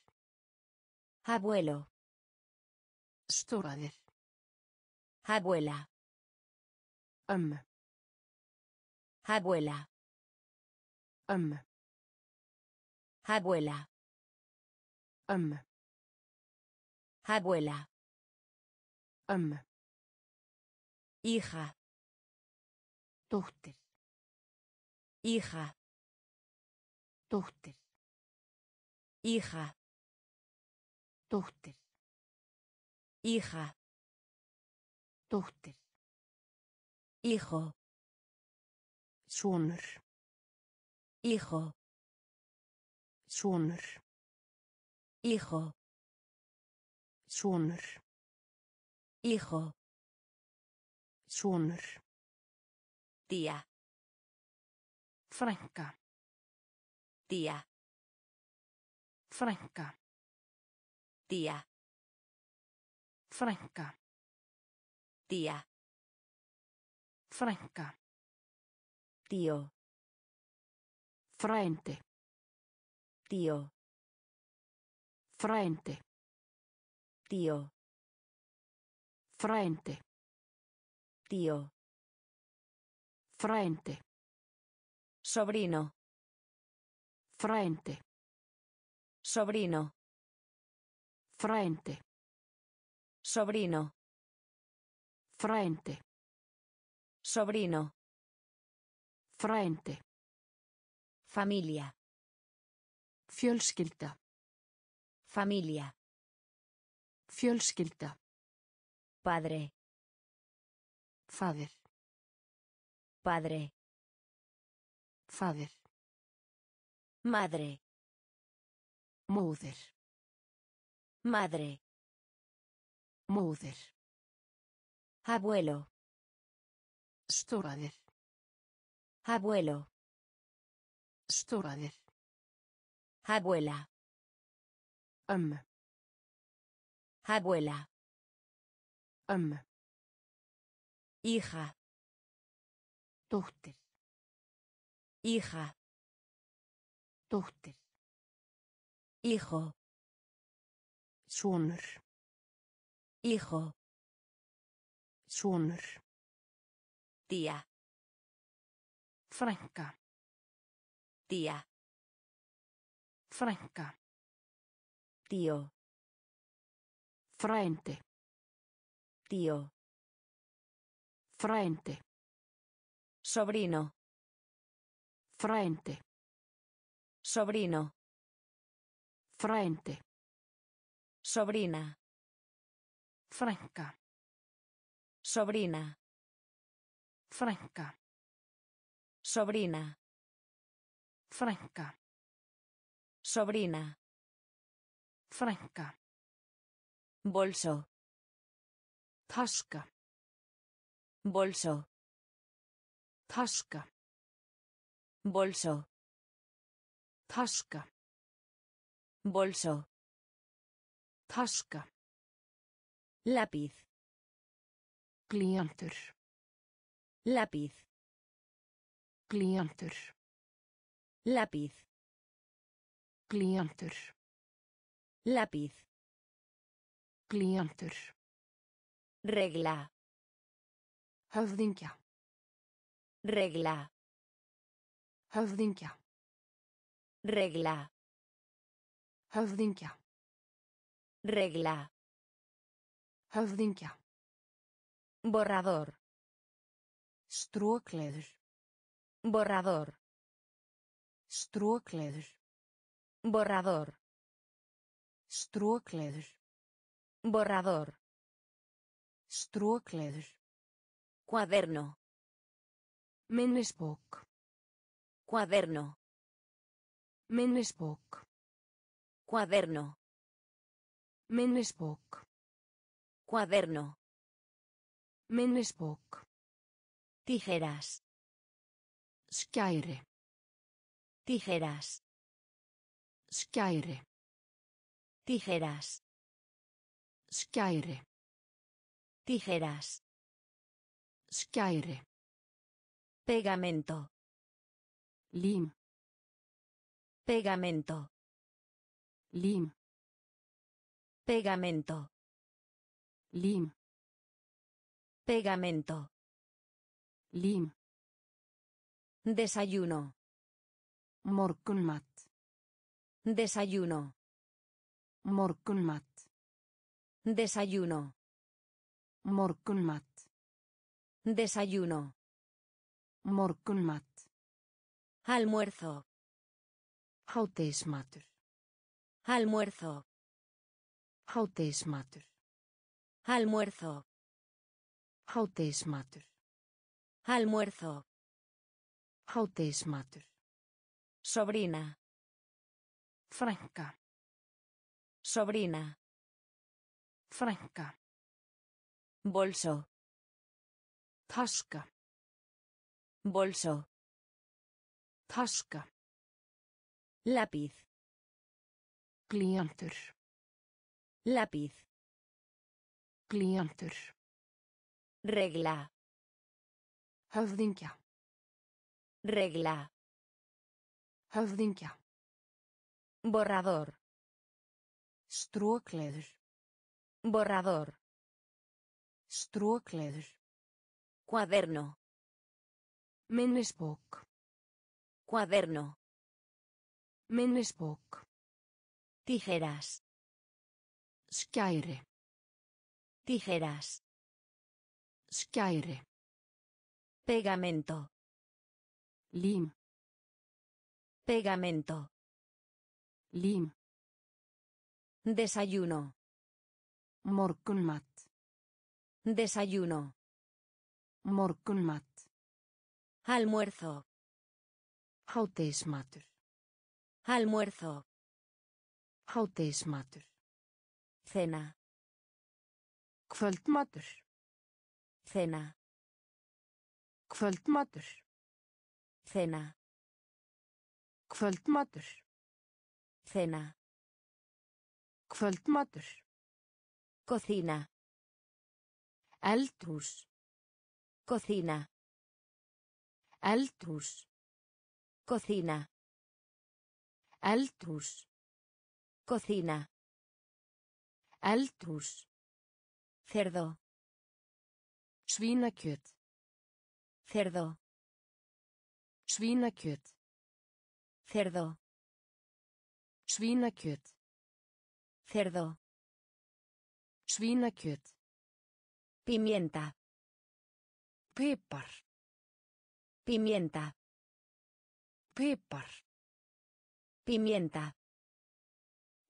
Abuelo. Storader. Abuela. Ömme. Abuela. Ömme. Abuela. Ömme. Abuela. Ömme. Hija. Dóttir. Hija. Dóttir. Hija. Dóttir. Hija. Dóttir. Hijo. Sonur. Hijo. Sonur. Hijo. Sonur. Hijo. Sonur. Tía. Frænka. Tía. Frænka. Tía. Frænka. Tía. Frænka. Tío. Frente. Tío. Frente. Tío. Frente. Tío. Frente. Sobrino. Frente. Sobrino. Frente. Sobrino. Frente. Sobrino. Frente. Familia. Fjölskylda. Familia. Fjölskylda. Padre. Fader. Padre. Fader. Madre. Móðir. Madre. Móðir. Abuelo. Storader. Abuelo. Storader. Abuela. Ömme. Abuela. Ömme. Hija. Dóttir. Hija. Dóttir. Hijo. Sonur. Hijo. Sonur. Tía. Frænka. Tía. Frænka. Tío. Frente. Tío. Frente. Sobrino. Frente. Sobrino. Frente. Sobrina. Frænka. Sobrina. Frænka. Sobrina. Frænka. Sobrina. Frænka. Bolso. Tasca. Bolso. Tasca. Bolso. Tasca. Bolso. Tasca. Lápiz. Clientur. Lápiz. Clientur. Lápiz. Clientur. Lápiz. Clientur. Regla. Höfðingja. Regla. Höfðingja. Regla. Höfðingja. Regla. Höfðingja. Borrador. Strokleður. Borrador. Strokleður. Borrador. Strokleður. Borrador. Strokleður. Cuaderno. Minnesbok. Cuaderno. Minnesbok. Cuaderno. Minnesbok. Cuaderno. Minnesbok. Tijeras. Skære. Tijeras. Skære. Tijeras. Skære. Tijeras. Skære. Pegamento. Lim. Pegamento. Lim. Pegamento. Lim. Pegamento. Lim. Desayuno. Morgunmat. Desayuno. Morgunmat. Desayuno. Morgunmat. Desayuno. Morgunmat. Almuerzo. Hádeismatur. Almuerzo. Hádeismatur. Almuerzo. Hádeismatur. Almuerzo. Hádeismatur. Sobrina. Frænka. Sobrina. Frænka. Bolso. Taska. Bolso. Taska. Lápiz. Klientur. Lápiz. Klientur. Regla. Höfðingja. Regla. Höfðingja. Borrador. Strokleður. Borrador. Strokleður. Cuaderno. Minnisbók. Cuaderno. Minnisbók. Tijeras. Skæri. Tijeras. Skæri. Pegamento. Lim. Pegamento. Lim. Desayuno. Morgunmat. Desayuno. Morgunmat. Almuerzo. Hádeismatur. Almuerzo. Hádeismatur. Cena. Kvöldmatur. Cena. Kvöldmatur. Cena. Kvöldmatur. Cena. Kvöldmatur. Cocina. Eldhús. Cocina. Eldhús. Cocina. Eldhús. Cocina. Eldhús. Cerdo. Svínakjöt. Cerdo. Svínakjöt. Cerdo. Svínakjöt. Cerdo. Svínakjöt. Pimienta. Pepper. Pimienta. Pepper. Pimienta.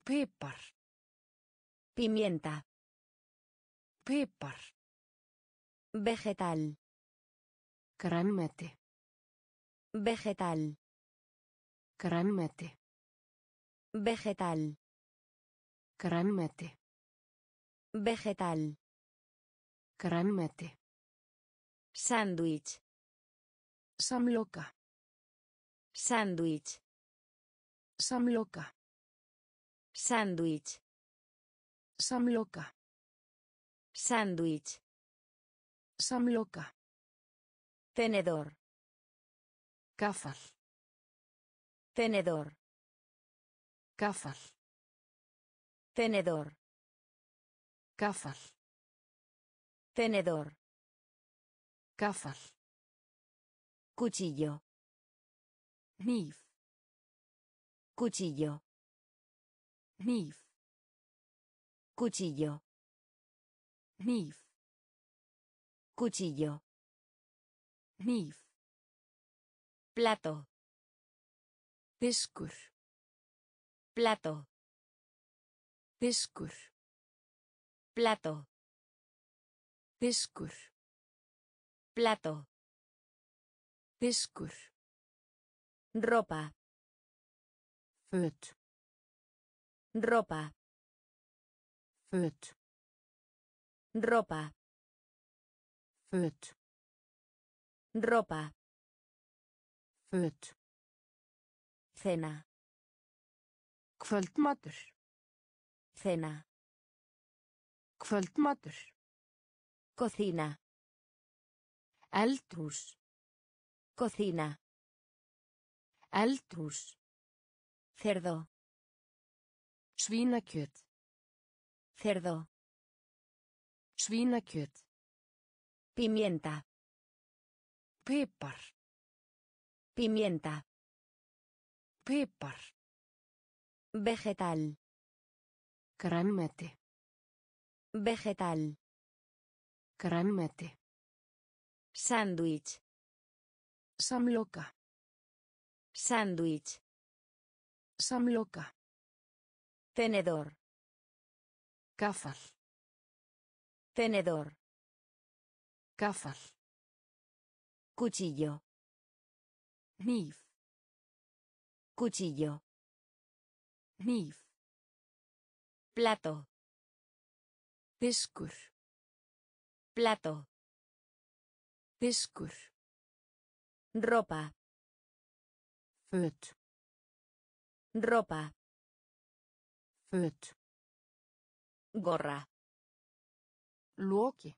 Pepper. Pimienta. Pepper. Vegetal. Crémete. Vegetal. Crémete. Vegetal. Crémete. Vegetal. Crémete. Sándwich. Samloka. Sándwich. Samloka. Sándwich. Samloka. Sándwich. Samloka. Tenedor. Kafal. Tenedor. Kafal. Tenedor. Kafal. Tenedor. Kafal. Cuchillo. Knife. Cuchillo. Knife. Cuchillo. Knife. Cuchillo. Knife. Plato. Diskur. Plato. Diskur. Plato. Diskur. Plato. Diskur. Ropa. Föt. Ropa. Föt. Ropa. Föt. Ropa. Föt. Cena. Kvöldmatur. Cena. Kvöldmatur. Cocina. Eldhús. Cocina. Eldhús. Cerdo. Svínakjöt. cerdo, svínakjöt, pimienta, pepar, pimienta, pepar, vegetal, kræmete, vegetal, kræmete, sándwich, samloka, sándwich, samloka, tenedor, kafal, tenedor, kafal, cuchillo, knife, cuchillo, knife, plato, diskur, plato, diskur, ropa, föt, ropa, föt, gorra, loki,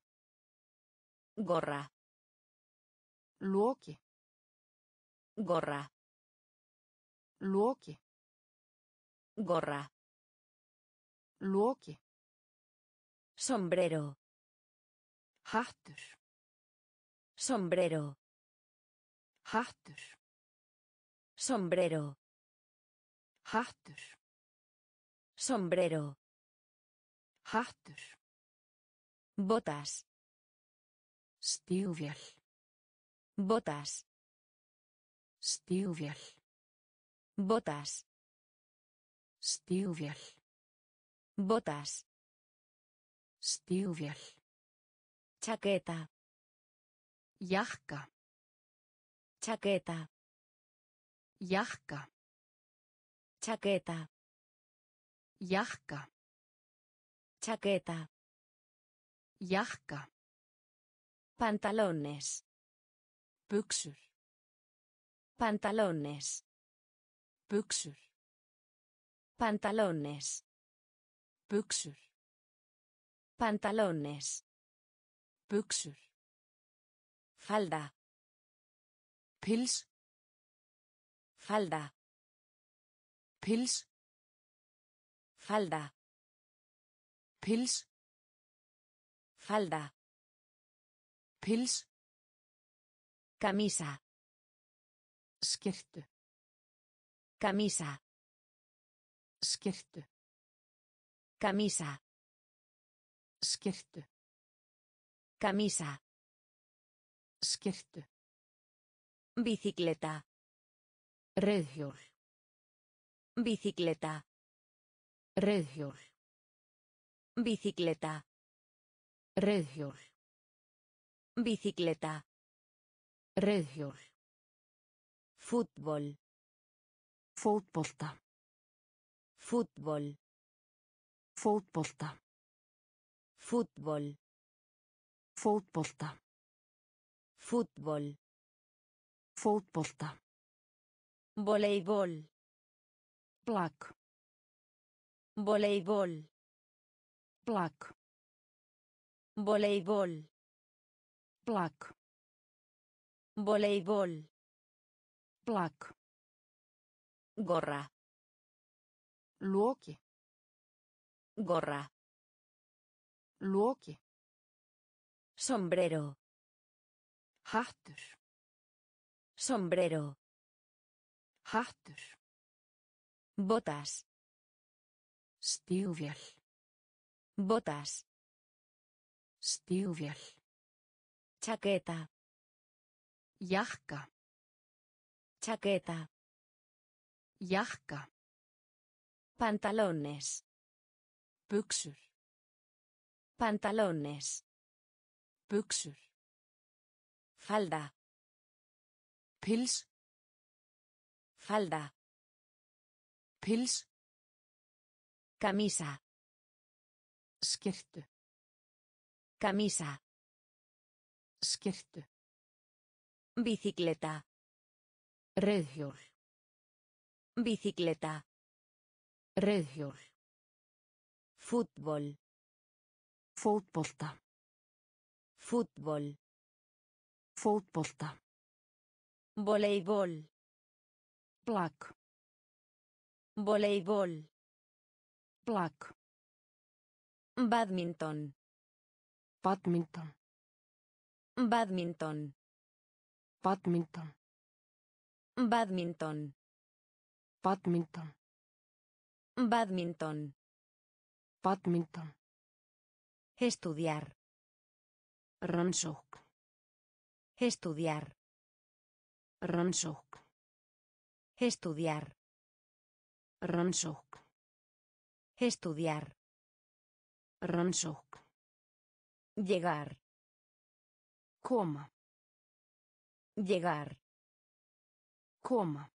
gorra, loki, gorra, loki, gorra, loki, sombrero, hattur, sombrero, hattur, sombrero, hattur, sombrero, hattur, botas, stígvél, botas, stígvél, botas, stígvél, botas, stígvél, chaqueta, jakka, chaqueta, jakka, chaqueta, jakka, chaqueta, jakka, pantalones, buxur, pantalones, buxur, pantalones, buxur, pantalones, buxur, falda, pils, falda, pils, falda, pils, falda, pils, camisa, skyrtu, camisa, skyrtu, camisa, skyrtu, camisa, skyrtu, bicicleta, reiðhjól, bicicleta, reiðhjól, bicicleta, reiðhjól, bicicleta, reiðhjól, fútbol, fótbolta, fútbol, fótbolta, fútbol, fótbolta, fútbol, fótbolta, voleibol, plak, voleibol, plak, voleibol, plak, voleibol, plak, gorra, loki, gorra, loki, sombrero, hattur, sombrero, hattur, botas, stígvél, botas, stígvél, chaqueta, jakka, chaqueta, jakka, pantalones, buxur, pantalones, buxur, falda, pils, falda, pils, camisa, skyrtu, camisa, skyrtu, bicicleta, reiðhjól, bicicleta, reiðhjól, fútbol, fótbolta, fútbol, fótbolta, voleibol, plak, voleibol, plak, Badminton. Badminton. Badminton. Badminton. Badminton. Badminton. Badminton. Badminton. Estudiar. Rannsókn. Estudiar. Rannsókn. Estudiar. Rannsókn. Estudiar. Rannsókn. Llegar. Coma. Llegar. Coma.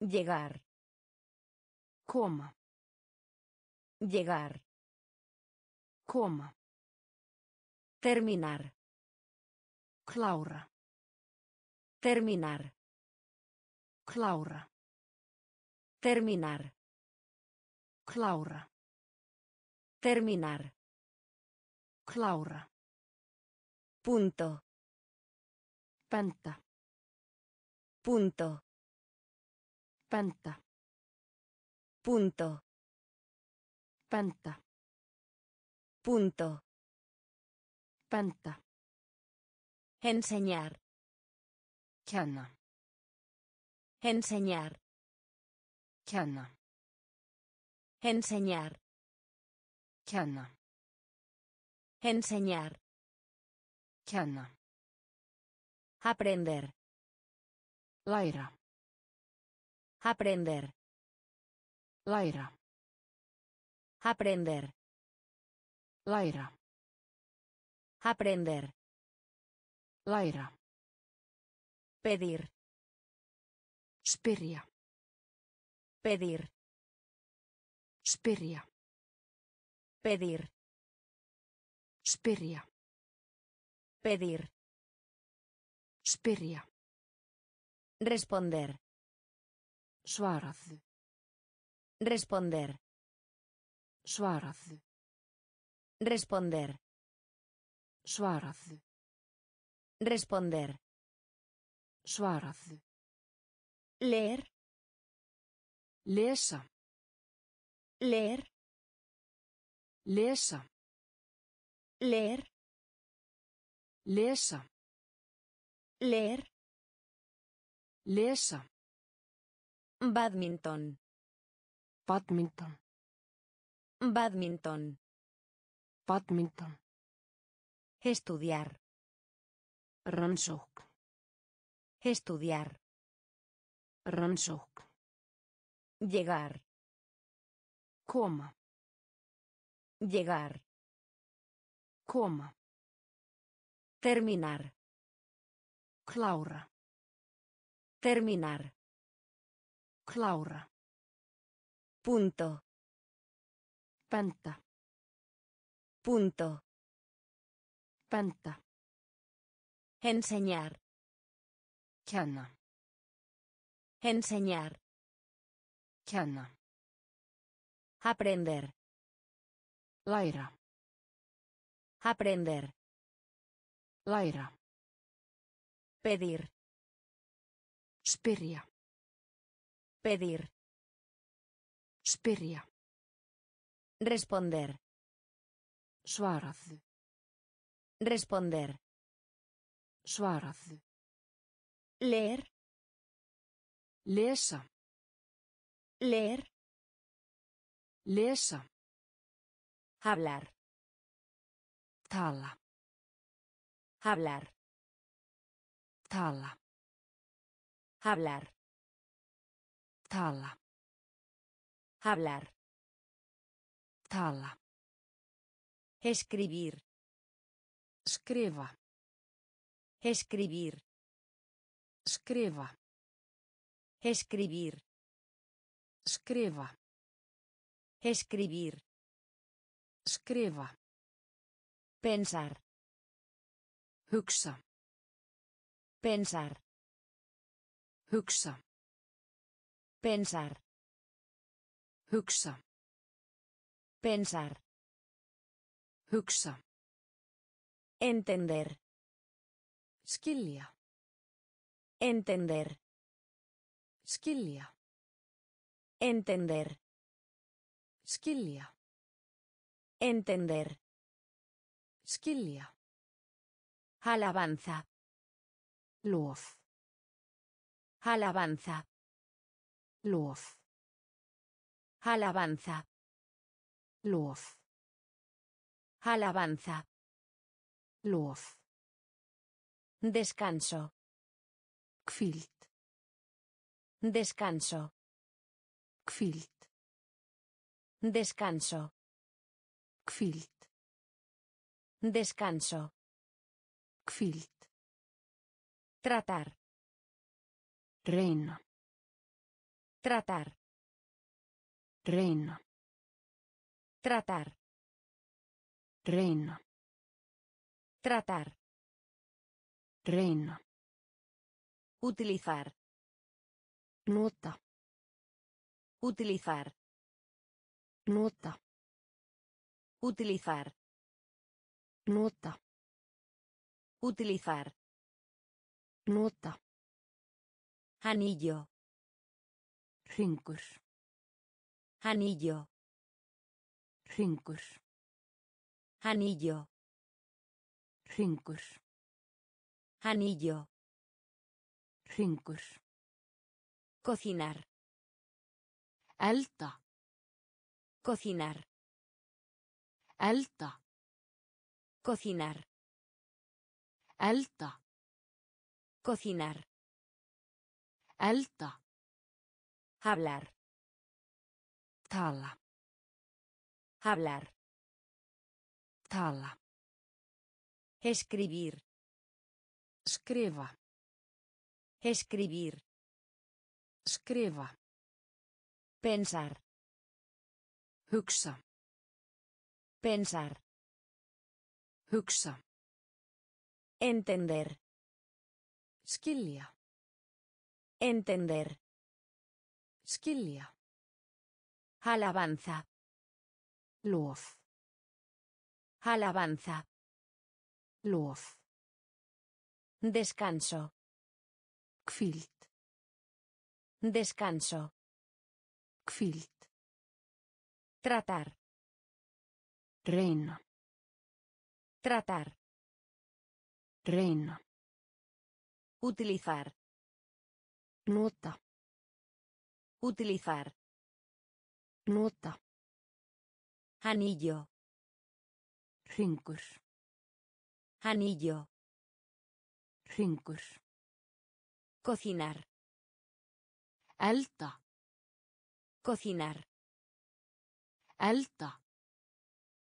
Llegar. Coma. Llegar. Coma. Terminar. Klára. Terminar. Klára. Terminar. Klára. Terminar. Klára. Punto. Penta. Punto. Penta. Punto. Penta. Punto. Penta. Enseñar. Kana. Enseñar. Kana. Enseñar. Kana. Enseñar. Kana. Aprender. Læra. Aprender. Læra. Aprender. Læra. Aprender. Læra. Pedir. Spyrja. Pedir. Spyrja. Pedir. Spyrja. Pedir. Spyrja. Responder. Svarað. Responder. Svarað. Responder. Svarað. Responder. Svarað. Leer. Lesa. Leer. Lesa. Leer. Lesa. Leer. Lesa. Badminton. Badminton. Badminton. Badminton. Estudiar. Rannsókn. Estudiar. Rannsókn. Llegar. Coma. Llegar. Coma. Terminar. Klára. Terminar. Klára. Punto. Penta. Punto. Penta. Enseñar. Kana. Enseñar. Kana. Aprender. Læra. Aprender. Læra. Pedir. Spyrja. Pedir. Spyrja. Responder. Svarað. Responder. Svarað. Leer. Lesa. Leer. Lesa. Hablar. Tala. Hablar. Tala. Hablar. Tala. Hablar. Tala. Escribir. Escriba. Escribir. Escriba. Escribir. Escriba. Escribir. Escriba. Pensar. Hugsa. Pensar. Hugsa. Pensar. Hugsa. Pensar. Hugsa. Entender. Skilja. Entender. Skilja. Entender. Skilja. Entender. Skilja. Alabanza. Lof. Alabanza. Lof. Alabanza. Lof. Alabanza. Lof. Descanso. Kvilt. Descanso. Kvilt. Descanso. Kvilt. Descanso. Kvilt. Tratar. Reino. Tratar. Reino. Tratar. Reino. Tratar. Reino. Utilizar. Nota. Utilizar. Nota. Utilizar. Nota. Utilizar. Nota. Anillo. Hringur. Anillo. Hringur. Anillo. Hringur. Anillo. Hringur. Cocinar. Elda. Cocinar. Elda. Cocinar. Elda. Cocinar. Elda. Hablar. Tala. Hablar. Tala. Escribir. Escriba. Escribir. Escriba. Pensar. Hugsa. Pensar. Hugsa. Entender. Skilja. Entender. Skilja. Alabanza. Lof. Alabanza. Lof. Descanso. Kvilt. Descanso. Kvilt. Tratar. Reino. Tratar. Reino. Utilizar. Nota. Utilizar. Nota. Anillo. Hringur. Anillo. Hringur. Cocinar. Elda. Cocinar. Elda.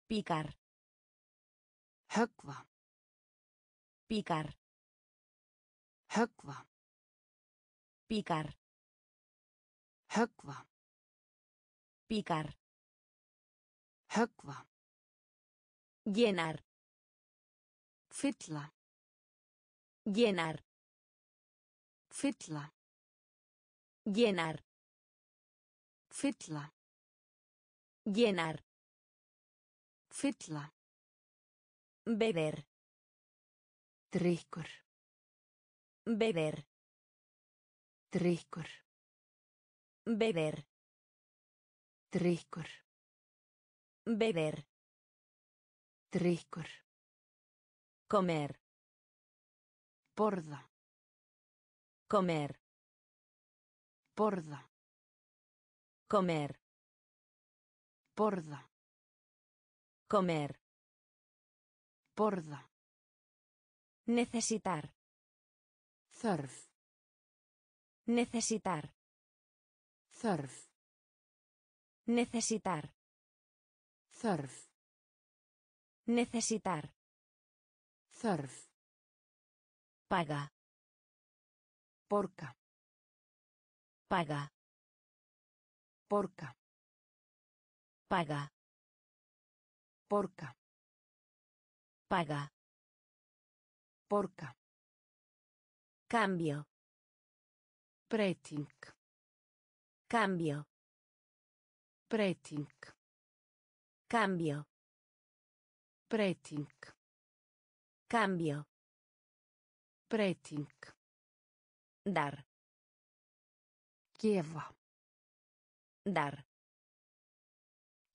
Picar. Höggva. Picar. Höggva. Picar. Höggva. Picar. Höggva. Llenar. Fylla. Llenar. Fylla. Llenar. Fylla. Llenar. Fylla. Beber. Drykkur. Beber. Drykkur. Beber. Drykkur. Beber. Drykkur. Comer. Borða. Comer. Borða. Comer. Borða. Comer. Borda. Necesitar. Thörf. Necesitar. Thörf. Necesitar. Thörf. Necesitar. Thörf. Paga. Porca. Paga. Porca. Paga. Porca. Paga. Porca. Cambio. Preting. Cambio. Preting. Cambio. Preting. Cambio. Preting. Dar. Gefa. Dar.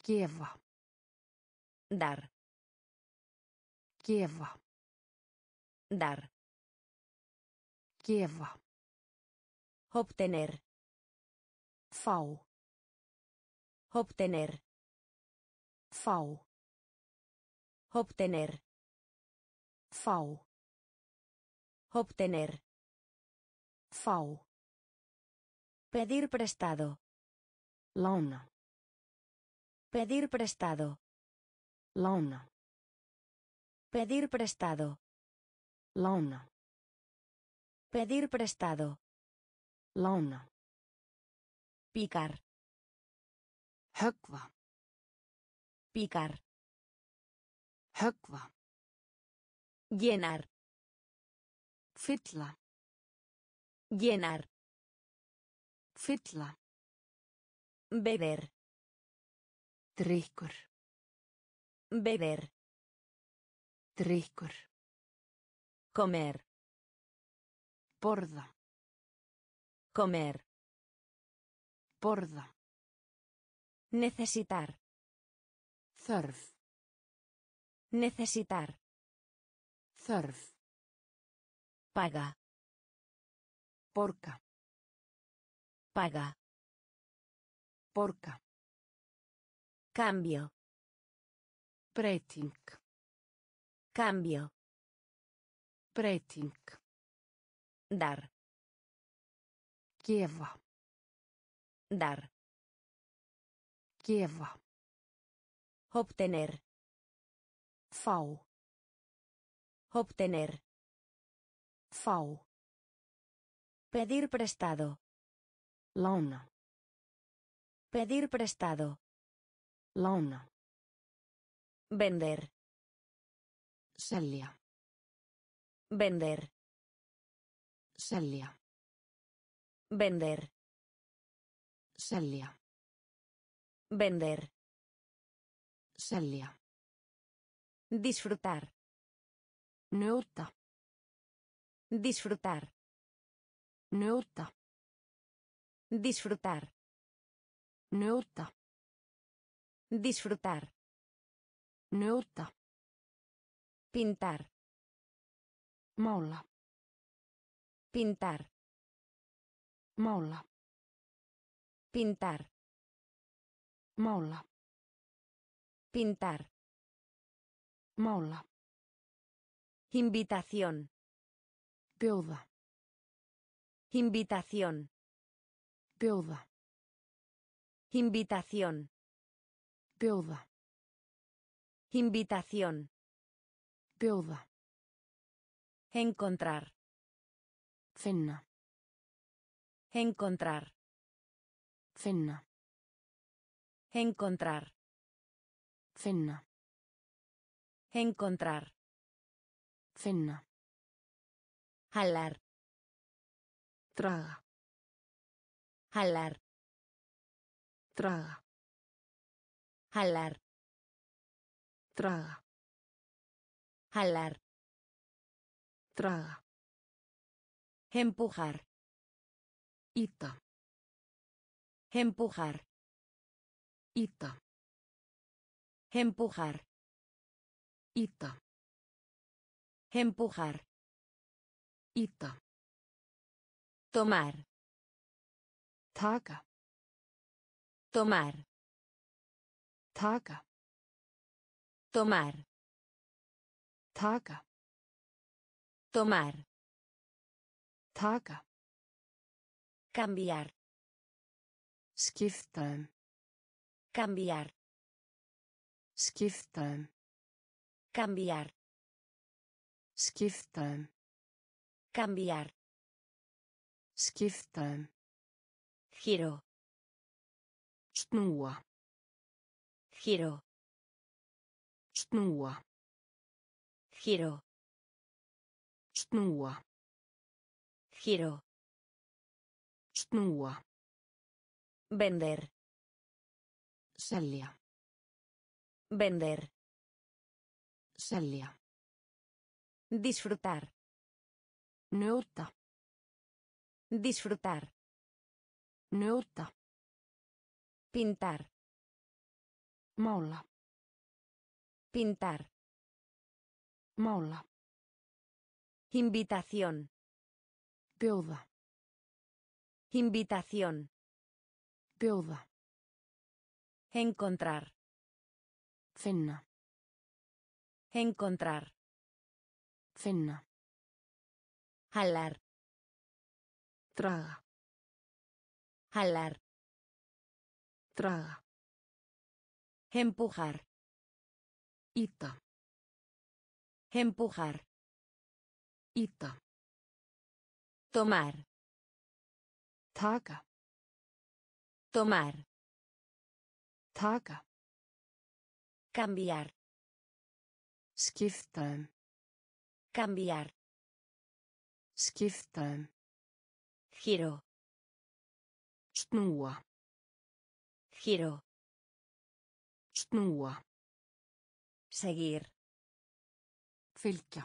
Gefa. Dar. Gefa. Dar. Gefa. Obtener. Fá. Obtener. Fá. Obtener. Fá. Obtener. Fá. Pedir prestado. Lána. Pedir prestado. Lána. Pedir prestado. Lána. Pedir prestado. Lána. Picar. Höggva. Picar. Höggva. Llenar. Fylla. Llenar. Fylla. Beber. Drykkur. Beber. Drykkur. Comer. Borða. Comer. Borða. Necesitar. Þörf. Necesitar. Þörf. Paga. Porca. Paga. Porca. Cambio. Breyting. Cambio. Breyting. Dar. Gefa. Dar. Gefa. Obtener. Fá. Obtener. Fá. Pedir prestado. Lána. Pedir prestado. Lána. Vender. Selja. Vender. Selja. Vender. Selja. Vender. Selja. Disfrutar. Njóta. Disfrutar. Njóta. Disfrutar. Njóta. Disfrutar. Njóta. Pintar. Mála. Pintar. Mála. Pintar. Mála. Pintar. Mála. Invitación. Bjóða. Invitación. Bjóða. Invitación. Bjóða. Invitación. Bjóða. Encontrar. Finna. Encontrar. Finna. Encontrar. Finna. Encontrar. Finna. Jalar. Traga. Jalar. Traga. Jalar. Traga. Jalar. Traga. Empujar. Ita. Empujar. Ita. Empujar. Ita. Empujar. Ita. Tomar. Taka. Tomar. Taka. Tomar. Taka. Tomar. Taka. Cambiar. Skifta. Cambiar. Skifta. Cambiar. Skifta. Cambiar. Skifta. Giro. Snúa. Giro. Snúa. Giro. Snúa. Giro. Snúa. Vender. Selja. Vender. Selja. Disfrutar. Njóta. Disfrutar. Njóta. Pintar. Mála. Pintar. Mála. Invitación. Bjóða. Invitación. Bjóða. Encontrar. Finna. Encontrar. Finna. Jalar. Traga. Jalar. Traga. Empujar. Ita. Empujar. Ita. Tomar. Taka. Tomar. Taka. Cambiar. Skifta. Cambiar. Skifta. Giro. Snúa. Giro. Snúa. Seguir. Fylgja.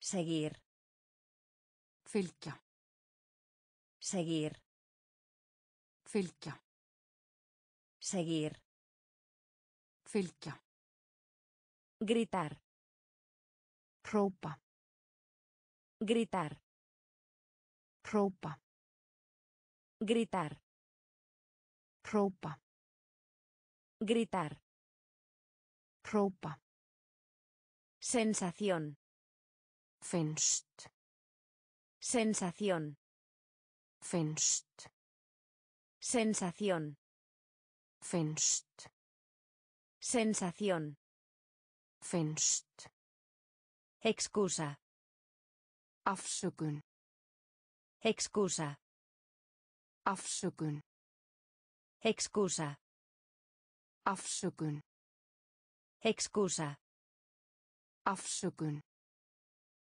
Seguir. Fylgja. Seguir. Fylgja. Seguir. Fylgja. Gritar. Hrópa. Gritar. Hrópa. Gritar. Hrópa. Gritar. Hrópa. Sensación. Finnst. Sensación. Finnst. Sensación. Finnst. Sensación. Finnst. Excusa. Afsökun. Excusa. Afsökun. Excusa. Afsökun. Excusa. Afsökun.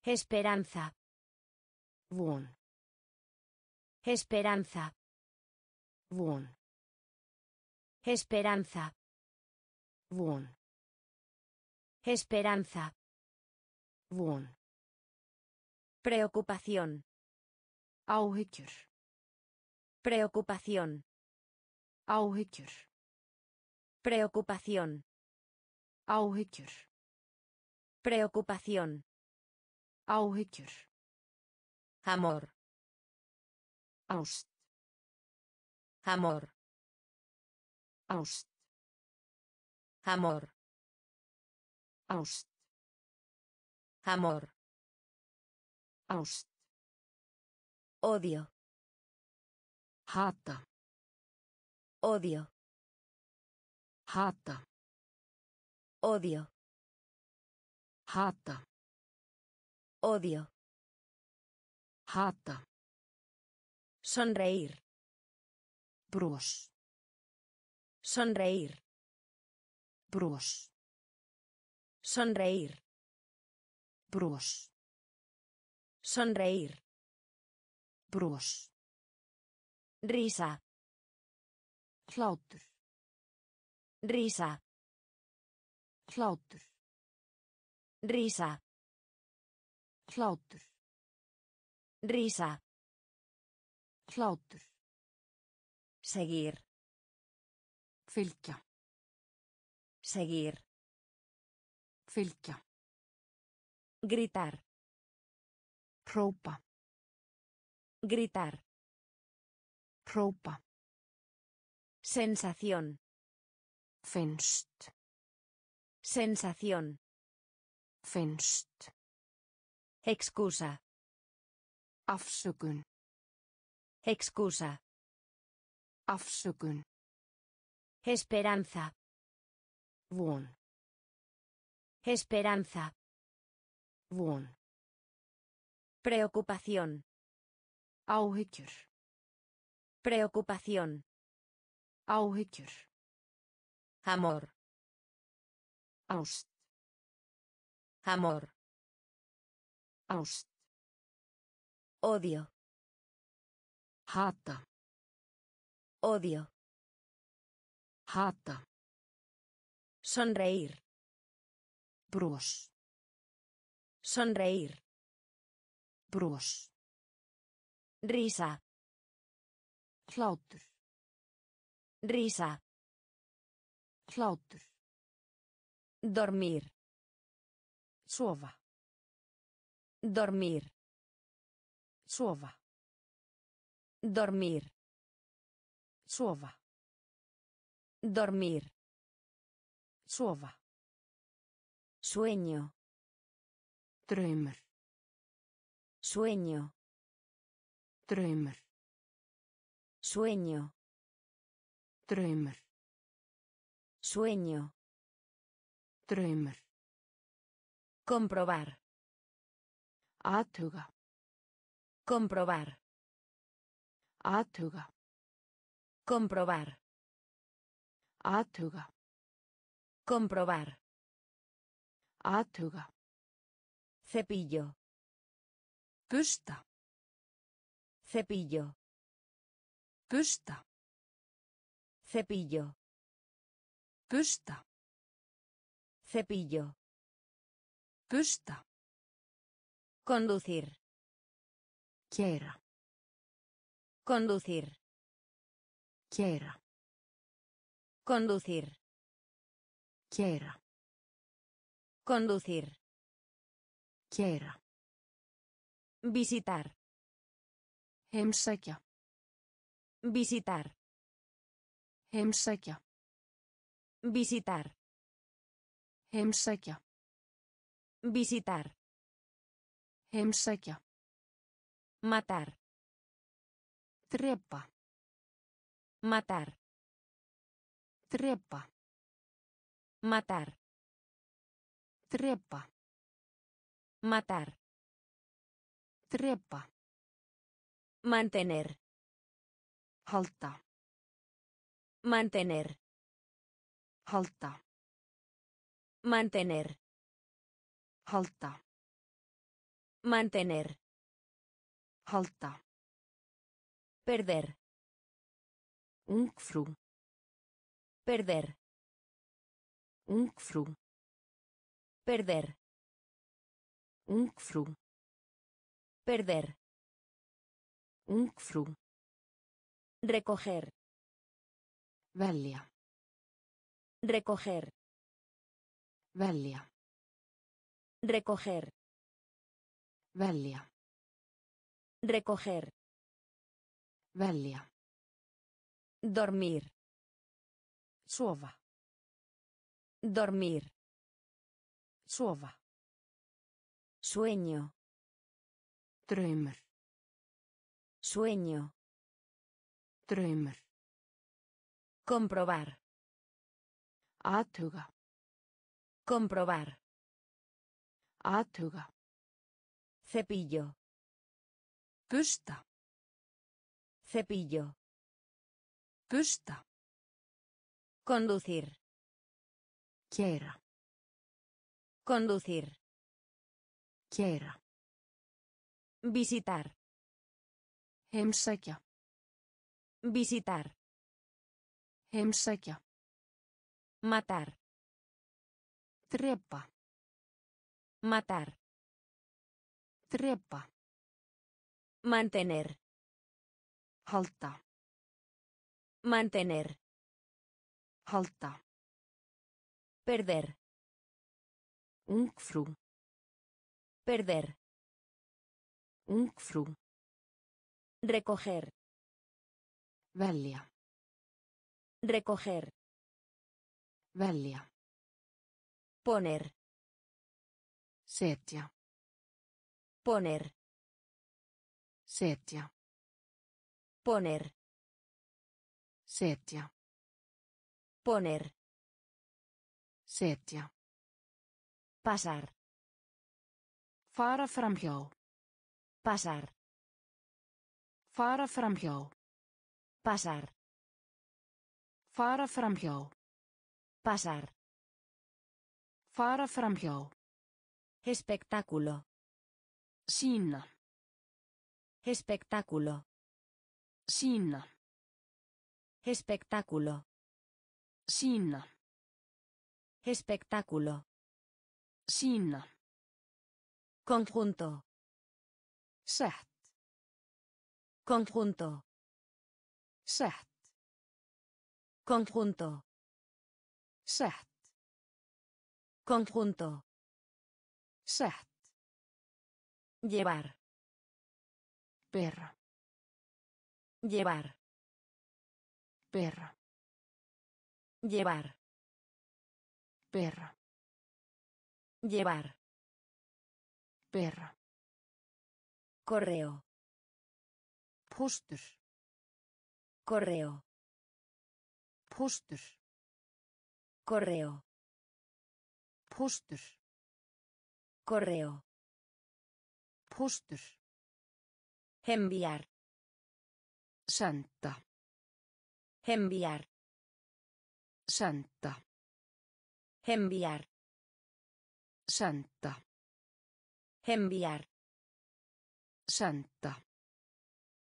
Esperanza. Von. Esperanza. Von. Esperanza. Von. Esperanza. Von. Preocupación. Áhyggjur. Preocupación. Áhyggjur. Preocupación. Áhyggjur. Preocupación. Áhyggjur. Amor. Ást. Amor. Ást. Amor. Ást. Amor. Ást. Odio. Hata. Odio. Hata. Odio. Hata. Odio. Hata. Sonreír. Bros. Sonreír. Bros. Sonreír. Bros. Sonreír. Bros. Risa. Hlátur. Risa. Hlátur. Risa. Hlátur. Risa. Hlátur. Seguir. Fylgja. Seguir. Fylgja. Gritar. Hrópa. Gritar. Hrópa. Sensación. Finnst. Sensación. Finnst. Excusa. Afsökun. Excusa. Afsökun. Esperanza. Von. Esperanza. Von. Preocupación. Áhyggjur. Preocupación. Áhyggjur. Amor. Ást. Amor. Ást. Odio. Hata. Odio. Hata. Sonreír. Bros. Sonreír. Bros. Risa. Hlátur. Risa. Hlátur. Dormir. Sova. Dormir. Sova. Dormir. Sova. Dormir. Sova. Sueño. Drömmar. Sueño. Drömmar. Sueño. Drömmar. Sueño. Drömmar. Comprobar. Athuga. Comprobar. Athuga. Comprobar. Athuga. Comprobar. Athuga. Cepillo. Pusta. Cepillo. Pusta. Cepillo. Pusta. Cepillo. Pusta. Conducir. Quiera. Conducir. Quiera. Conducir. Quiera. Conducir. Quiera. Visitar. Heimsækja. Visitar. Heimsækja. Visitar. Heimsækja. Visitar. Heimsækja. Matar. Trepa. Matar. Trepa. Matar. Trepa. Matar. Trepa. Mantener. Halta. Mantener. Halta. Mantener. Halta. Mantener. Halta. Perder. Ungfrú. Perder. Ungfrú. Perder. Ungfrú. Perder. Ungfrú. Recoger. Välja. Recoger. Välja. Recoger. Välja. Recoger. Välja. Dormir. Sova. Dormir. Sova. Sueño. Drömmar. Sueño. Drömmar. Comprobar. Athuga. Comprobar. Athuga. Cepillo. Pusta. Cepillo. Pusta. Conducir. Quiera. Conducir. Quiera. Visitar. Heimsækja. Visitar. Heimsækja. Matar. Trepa. Matar. Trepa. Mantener. Halta. Mantener. Halta. Perder. Ungfrú. Perder. Ungfrú. Recoger. Välja. Recoger. Välja. Poner. Setja. Poner. Setja. Poner. Setja. Poner. Setja. Pasar. Fara framhjá. Pasar. Fara framhjá. Pasar. Fara framhjá. Pasar. Fara framhjá. Espectáculo. Sýna. Espectáculo. Sýna. Espectáculo. Sýna. Espectáculo. Sýna. Conjunto. Sett. Conjunto. Sett. Conjunto. Sett. Conjunto. Sett. Llevar. Perra. Llevar. Perra. Llevar. Perra. Llevar. Perra. Correo. Póstur. Correo. Póstur. Correo. Póstur. Correo. Póstur. Enviar. Santa. Enviar. Santa. Enviar. Santa. Enviar. Santa.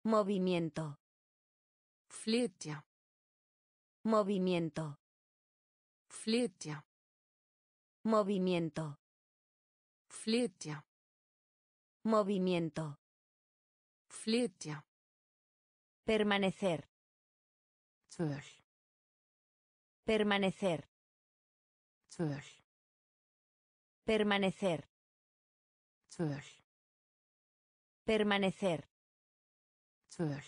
Movimiento. Flytja. Movimiento. Flytja. Movimiento. Flytja. Movimiento. Flytja. Permanecer. Tvöl. Permanecer. Tvöl. Permanecer. Tvöl. Permanecer. Tvöl.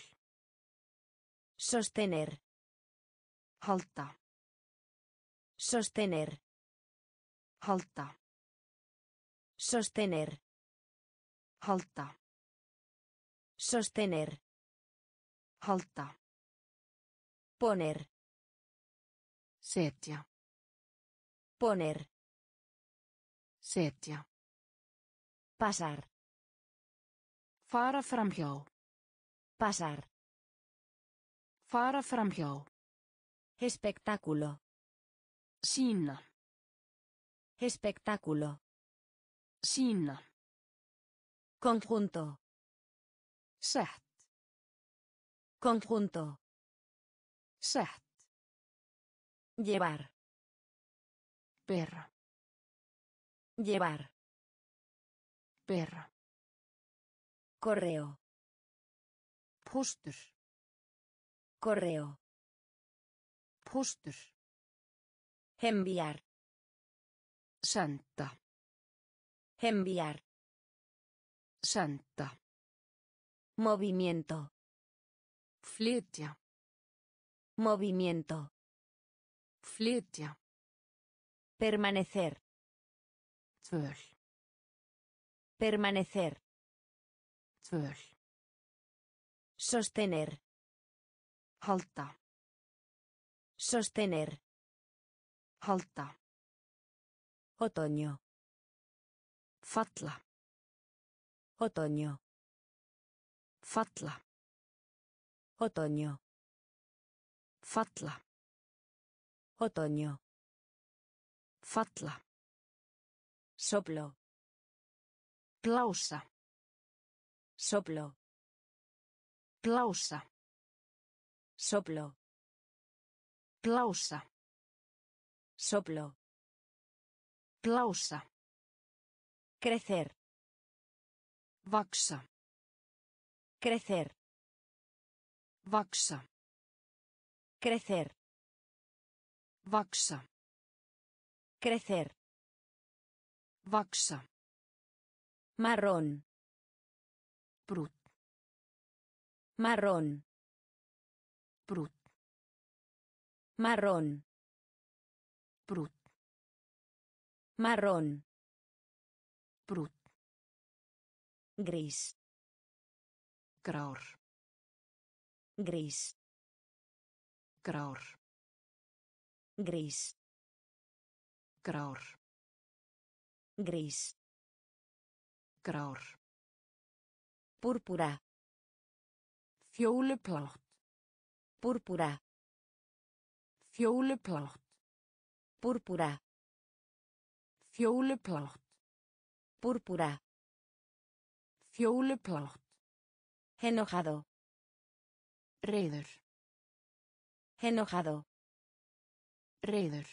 Sostener. Halta. Sostener. Halta. Sostener. Halta. Sostener. Halta. Poner. Setja. Poner. Setja. Pasar. Fara framhjá. Pasar. Fara framhjá. Espectáculo. Sýna. Espectáculo. Sýna. Conjunto. Sett. Conjunto. Sett. Llevar. Perra. Llevar. Perra. Correo. Póstur. Correo. Póstur. Enviar. Santa. Enviar. Santa. Movimiento. Flytja. Movimiento. Flytja. Permanecer. Tvöl. Permanecer. Tvöl. Sostener. Halta. Sostener. Halta. Otoño. Falla. Otoño. Falla. Otoño. Falla. Otoño. Falla. Soplo. Plausa. Soplo. Plausa. Soplo. Plausa. Soplo. Plausa. Crecer. Vaxa. Crecer. Vaxa. Crecer. Vaxa. Crecer. Vaxa. Marrón. Brut. Marrón. Brut. Marrón. Brut. Marrón. Brut. Gris. Grár. Gris. Grár. Gris. Grár. Gris. Grár. Púrpura. Fjólublátt. Púrpura. Fjólublátt. Púrpura. Fjólublátt. Púrpura. Fjólublátt. Enojado. Reiður. Enojado. Reiður.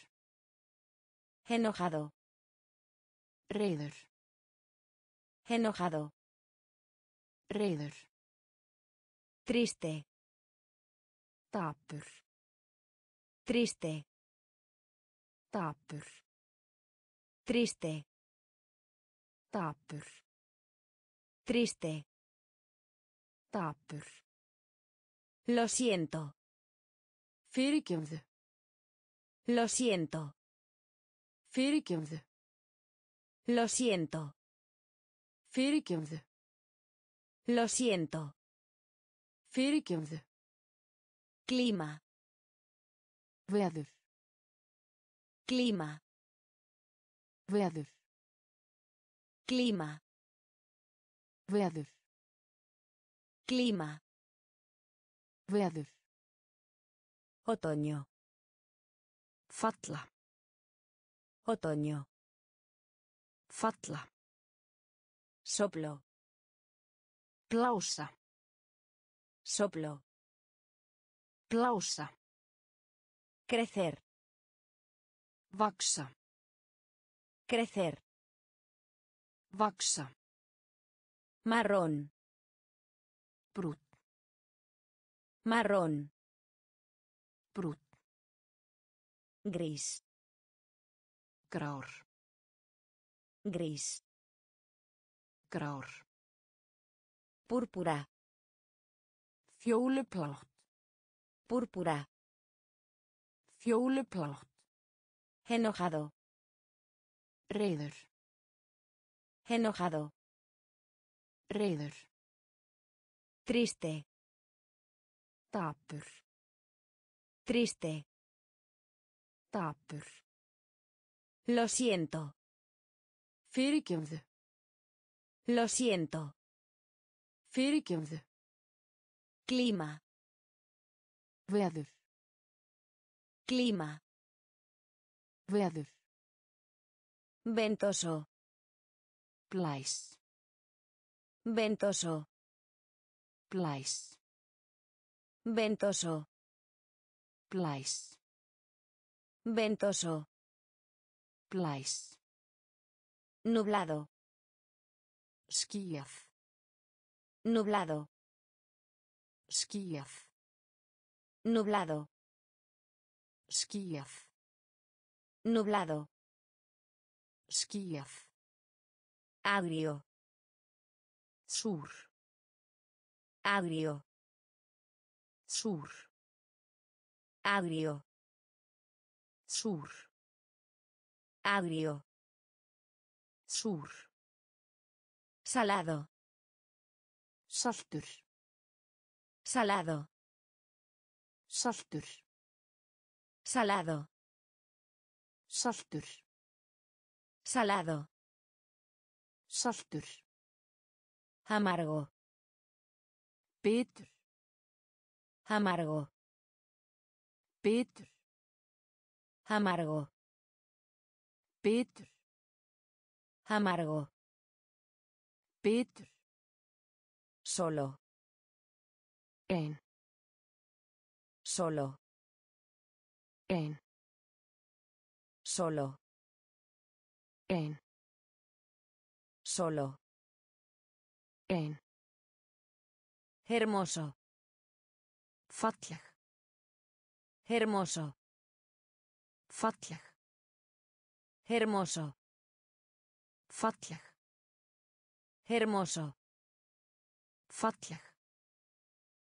Enojado. Reiður. Enojado. Reiður. Triste. Dapur. Triste. Dapur. Triste. Tapur. Triste. Tapur. Lo siento. Fyrirgefðu. Lo siento. Fyrirgefðu. Lo siento. Fyrirgefðu. Lo siento. Fyrirgefðu. Clima. Veður. Clima. Veður. Clima. Veður. Clima. Veður. Otoño. Falla. Otoño. Falla. Soplo. Plása. Soplo. Plása. Crecer. Vaxa. Crecer. Vaxa. Marrón. Brut. Marrón. Brut. Gris. Grár. Gris. Grár. Púrpura. Fjólublátt. Púrpura. Fjólublátt. Enojado. Reiður. Enojado. Reiður. Triste. Dapur. Triste. Dapur. Lo siento. Fyrirgefðu. Lo siento. Fyrirgefðu. Clima. Veður. Clima. Veður. Ventoso. Blæs. Ventoso. Blæs. Ventoso. Blæs. Ventoso. Blæs. Nublado. Skýjað. Nublado. Skýjað. Nublado. Skýjað. Nublado. Skýjað. Agrio. Súr. Agrio. Súr. Agrio. Súr. Agrio. Súr. Salado. Saltur. Salado. Saltur. Salado. Saltur. Salado. Saltur. Amargo. Bitter. Amargo. Bitter. Amargo. Bitter. Amargo. Bitter. Solo. En. Solo. En. Solo. En. Solo. En. Hermoso. Falleg. Hermoso. Falleg. Hermoso. Falleg. Hermoso. Falleg.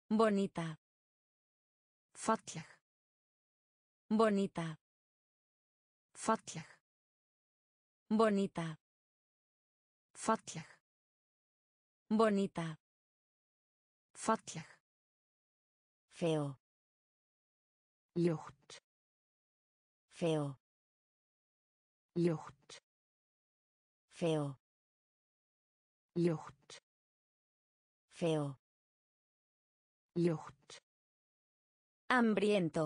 Bonita. Falleg. Bonita. Falleg. Bonita. Falleg. Bonita. Falleg. Feo. Ljótt. Feo. Ljótt. Feo. Ljótt. Feo. Ljótt. Hambriento.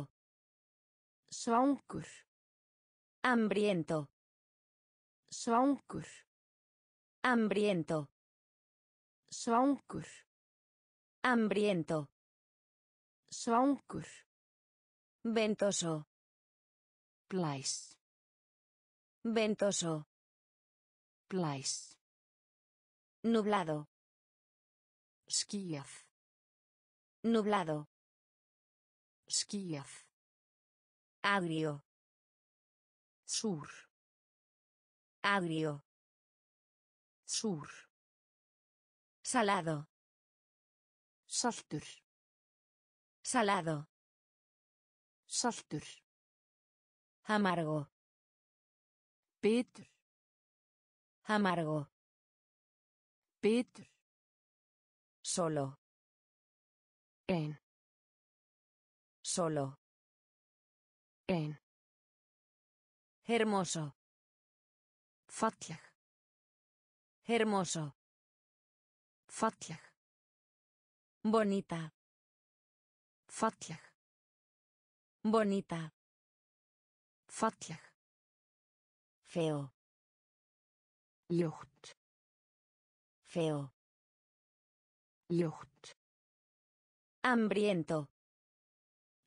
Svangur. Hambriento. Svangur. Hambriento. Svangur. Hambriento. Svangur. Ventoso. Blæs. Ventoso. Blæs. Nublado. Skýjað. Nublado. Skýjað. Agrio. Súr. Agrio. Súr. Salado. Saltur. Salado. Saltur. Amargo. Bitter. Amargo. Bitter. Solo. En. Solo. En. Hermoso. Falleg. Hermoso. Falleg. Bonita. Falleg. Bonita. Falleg. Feo. Ljótt. Feo. Ljótt. Hambriento.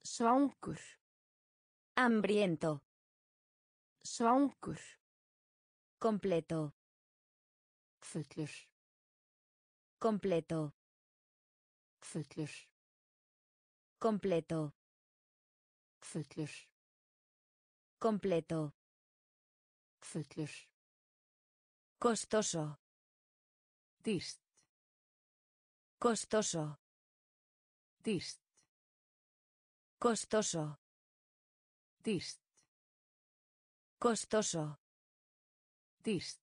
Svangur. Hambriento. Svangur. Completo. Fullur. Completo. Fullur. Completo. Fullur. Completo. Fullur. Costoso. Dýrt. Costoso. Dýrt. Costoso. Dýrt. Costoso. Dýrt.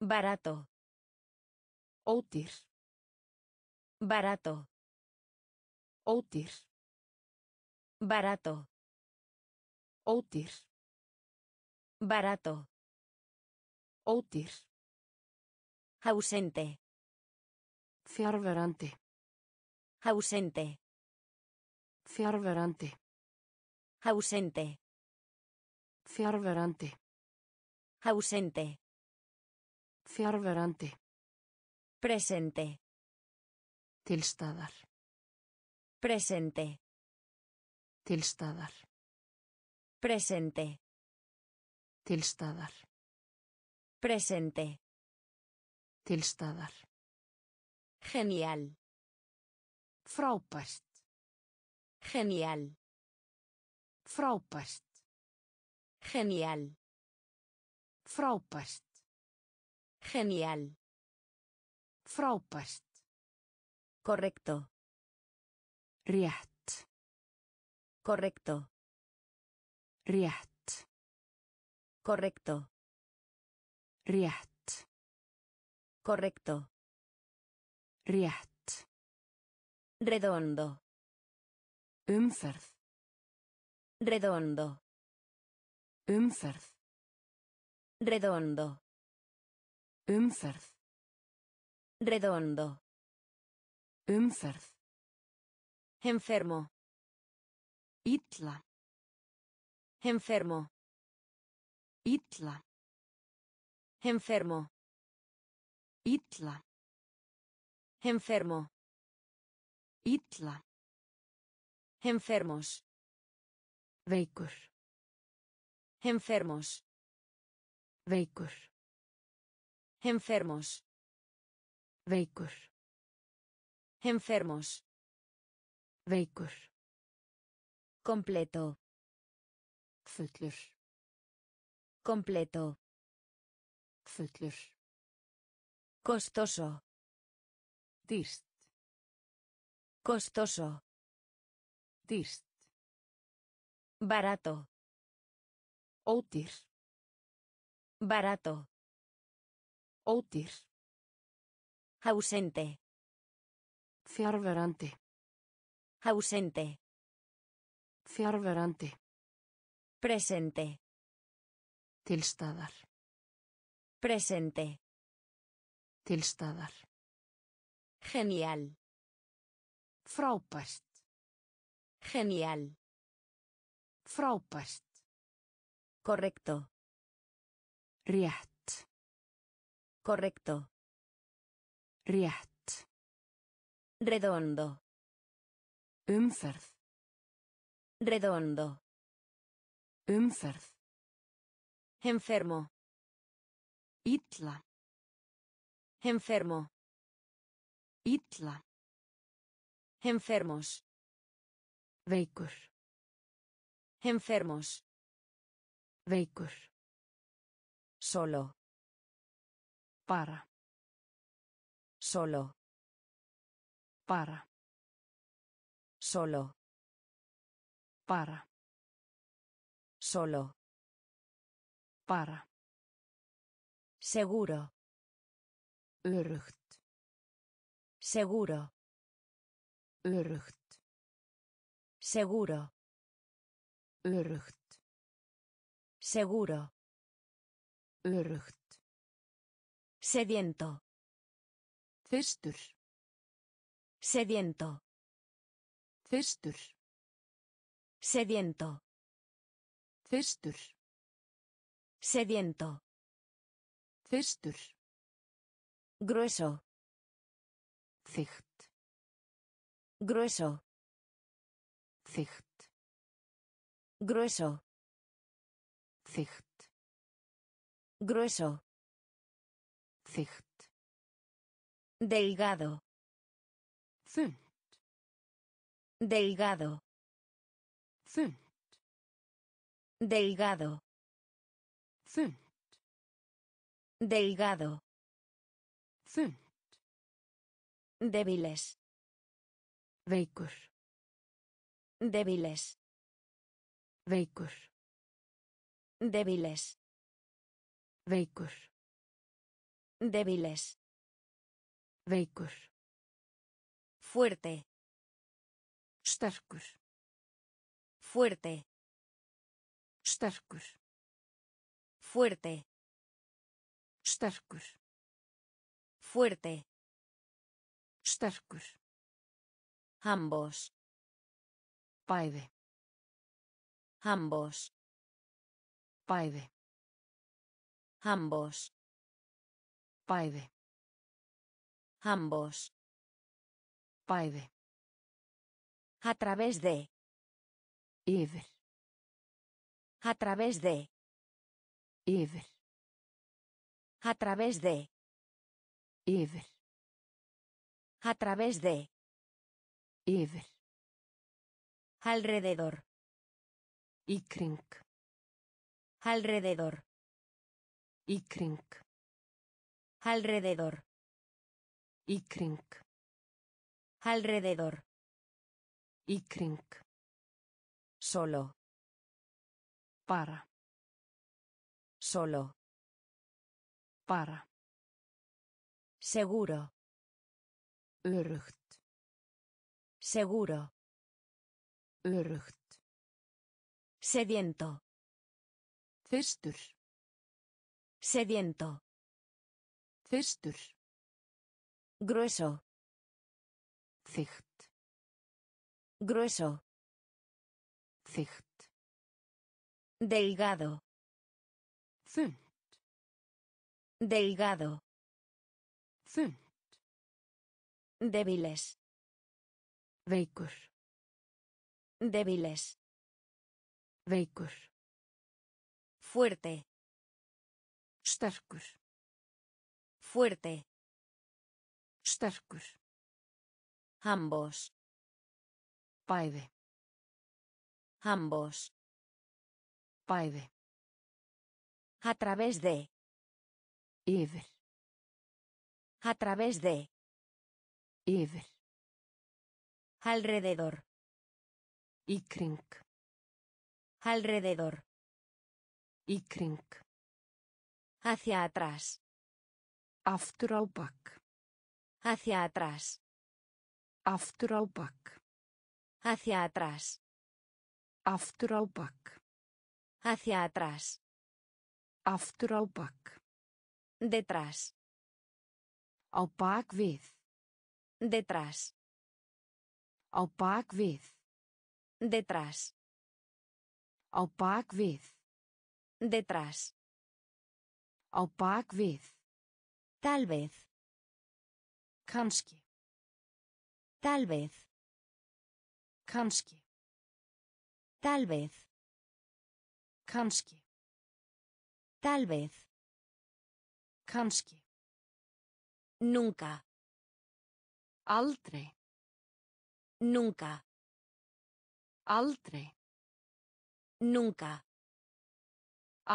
Barato. Ódýr. Barato. Ódýr. Barato. Ódýr. Barato. Ódýr. Ausente. Fjarverandi. Ausente. Fjarverandi. Ausente. Fjarverandi. Ausente. Fjarverandi. Presente. Tilstaðar. Presente. Tilstaðar. Presente. Tilstaðar. Presente. Tilstaðar. Genial. Frábært. Genial. Frábært. Genial. Frábært. Genial. Frábært. Correcto. Rétt. Correcto. Rétt. Correcto. Rétt. Correcto. Rétt. Redondo. Umferð. Redondo. Umferð. Redondo. Umferð. Redondo. Umferð. Enfermo. Illa. Enfermo. Illa. Enfermo. Illa. Enfermo. Illa. Enfermos. Veikur. Enfermos. Veikur. Enfermos. Veikur. Enfermos. Veikur. Completo. Fullur. Completo. Fullur. Costoso. Dýrt. Costoso. Dýrt. Barato. Ódýr. Barato. Ódýr. Ausente. Fjarverandi. Ausente. Fjarverandi. Presente. Tilstaðar. Presente. Tilstaðar. Genial. Frábært. Genial. Frábært. Correcto. Rétt. Correcto. Rétt. Redondo. Umferð. Redondo. Umferð. Enfermo. Illa. Enfermo. Illa. Enfermos. Veikur. Enfermos. Veikur. Solo. Para. Solo. Para. Solo. Para. Solo. Para. Seguro. Öryggt. Seguro. Öryggt. Seguro. Öryggt. Seguro. Öryggt. Sediento. Þyrstur. Sediento. Þyrstur. Sediento. Þyrstur. Sediento. Þyrstur. Grueso. Þykkt. Grueso. Þykkt. Grueso. Þykkt. Grueso. Þykkt. Delgado. Þunnt. Delgado. Þunnt. Delgado. Þunnt. Delgado. Þunnt. Débiles. Veikur. Débiles. Veikur. Débiles. Veikur. Débiles. Veikur. Fuerte. Sterkur. Fuerte. Sterkur. Fuerte. Sterkur. Fuerte. Sterkur. Ambos. Bæði. Ambos. Bæði. Ambos. Bæði. Ambos. Bæði. A través de. Yfir. A través de. Yfir. A través de. Yfir. A través de. Yfir. Alrededor. Y kring. Alrededor. Y kring. Alrededor. Y kring. Alrededor. Y kring. Solo. Para. Solo. Para. Seguro. Öryggt. Seguro. Öryggt. Sediento. Þyrstur. Sediento. Þyrstur. Grueso. Þykkt. Grueso. Þykkt. Delgado. Þunn. Delgado. Þunnt. Débiles. Veikur. Débiles. Veikur. Fuerte. Sterkur. Fuerte. Sterkur. Ambos. Bæði. Ambos. Bæði. A través de. Yfir. A través de. Yfir. Alrededor. Í kring. Alrededor. Í kring. Hacia atrás. Aftur á bak. Hacia atrás. Aftur á bak. Hacia atrás. Aftur á bak. Hacia atrás. Aftur á bak. Detrás. Á bak við. Detrás. Á bak við. Detrás. Á bak við. Detrás. Á bak við. Tal vez. Kannski. Tal vez. Kannski. Tal vez. Kannski. Tal vez. Kannski. Nunca. Aldrei. Nunca. Aldrei. Nunca.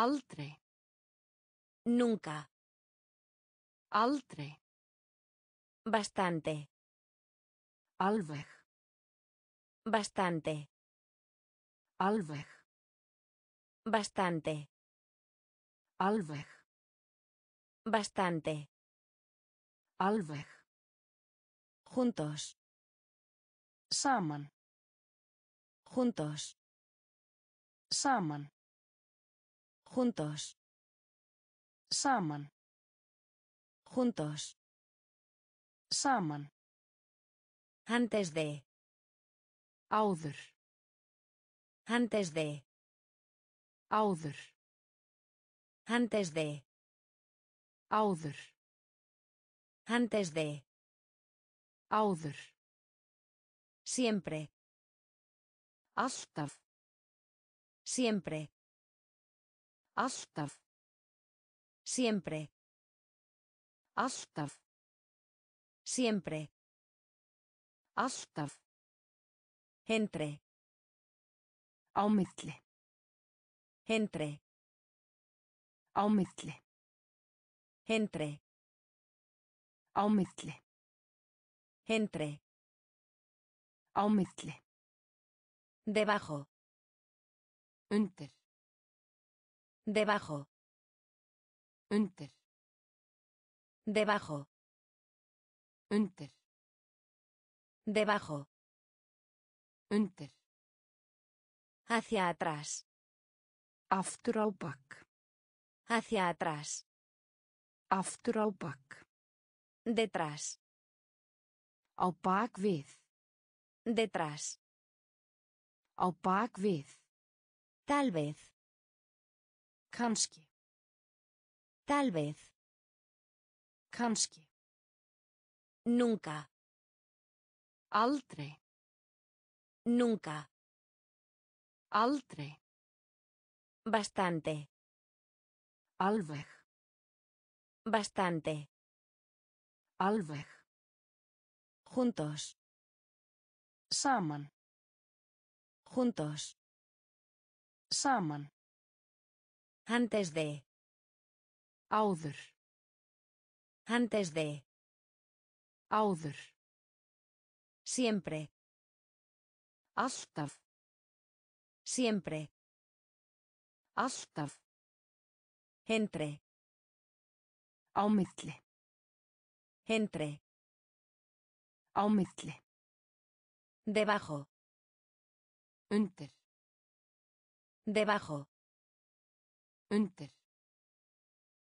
Aldrei. Nunca. Aldrei. Bastante. Alveg. Bastante. Alveg. Bastante. Alveg. Bastante. Alveg. Juntos. Saman. Juntos. Saman. Juntos. Saman. Juntos. Saman. Antes de. Áður. Antes de. Áður. Antes de. Áður. Antes de. Áður. Siempre. Alltaf. Siempre. Alltaf. Siempre. Alltaf. Siempre. Alltaf. Entre. Á milli. Entre. Á milli. Entre. Á milli. Entre. Á milli. Debajo. Undir. Debajo. Undir. Debajo. Undir. Debajo. Undir. Hacia atrás. Aftur á bak. Hacia atrás. Aftur á bak. Detrás. Á bak við. Detrás. Á bak við. Tal vez. Kannski. Tal vez. Kannski. Nunca. Aldrei. Nunca. Aldrei. Bastante. Alveg. Bastante. Alveg. Juntos. Saman. Juntos. Saman. Antes de. Áður. Antes de. Áður. Siempre. Alltaf. Siempre. Alltaf. Entre. Á milli. Entre. Á milli. Debajo. Undir. Debajo. Undir.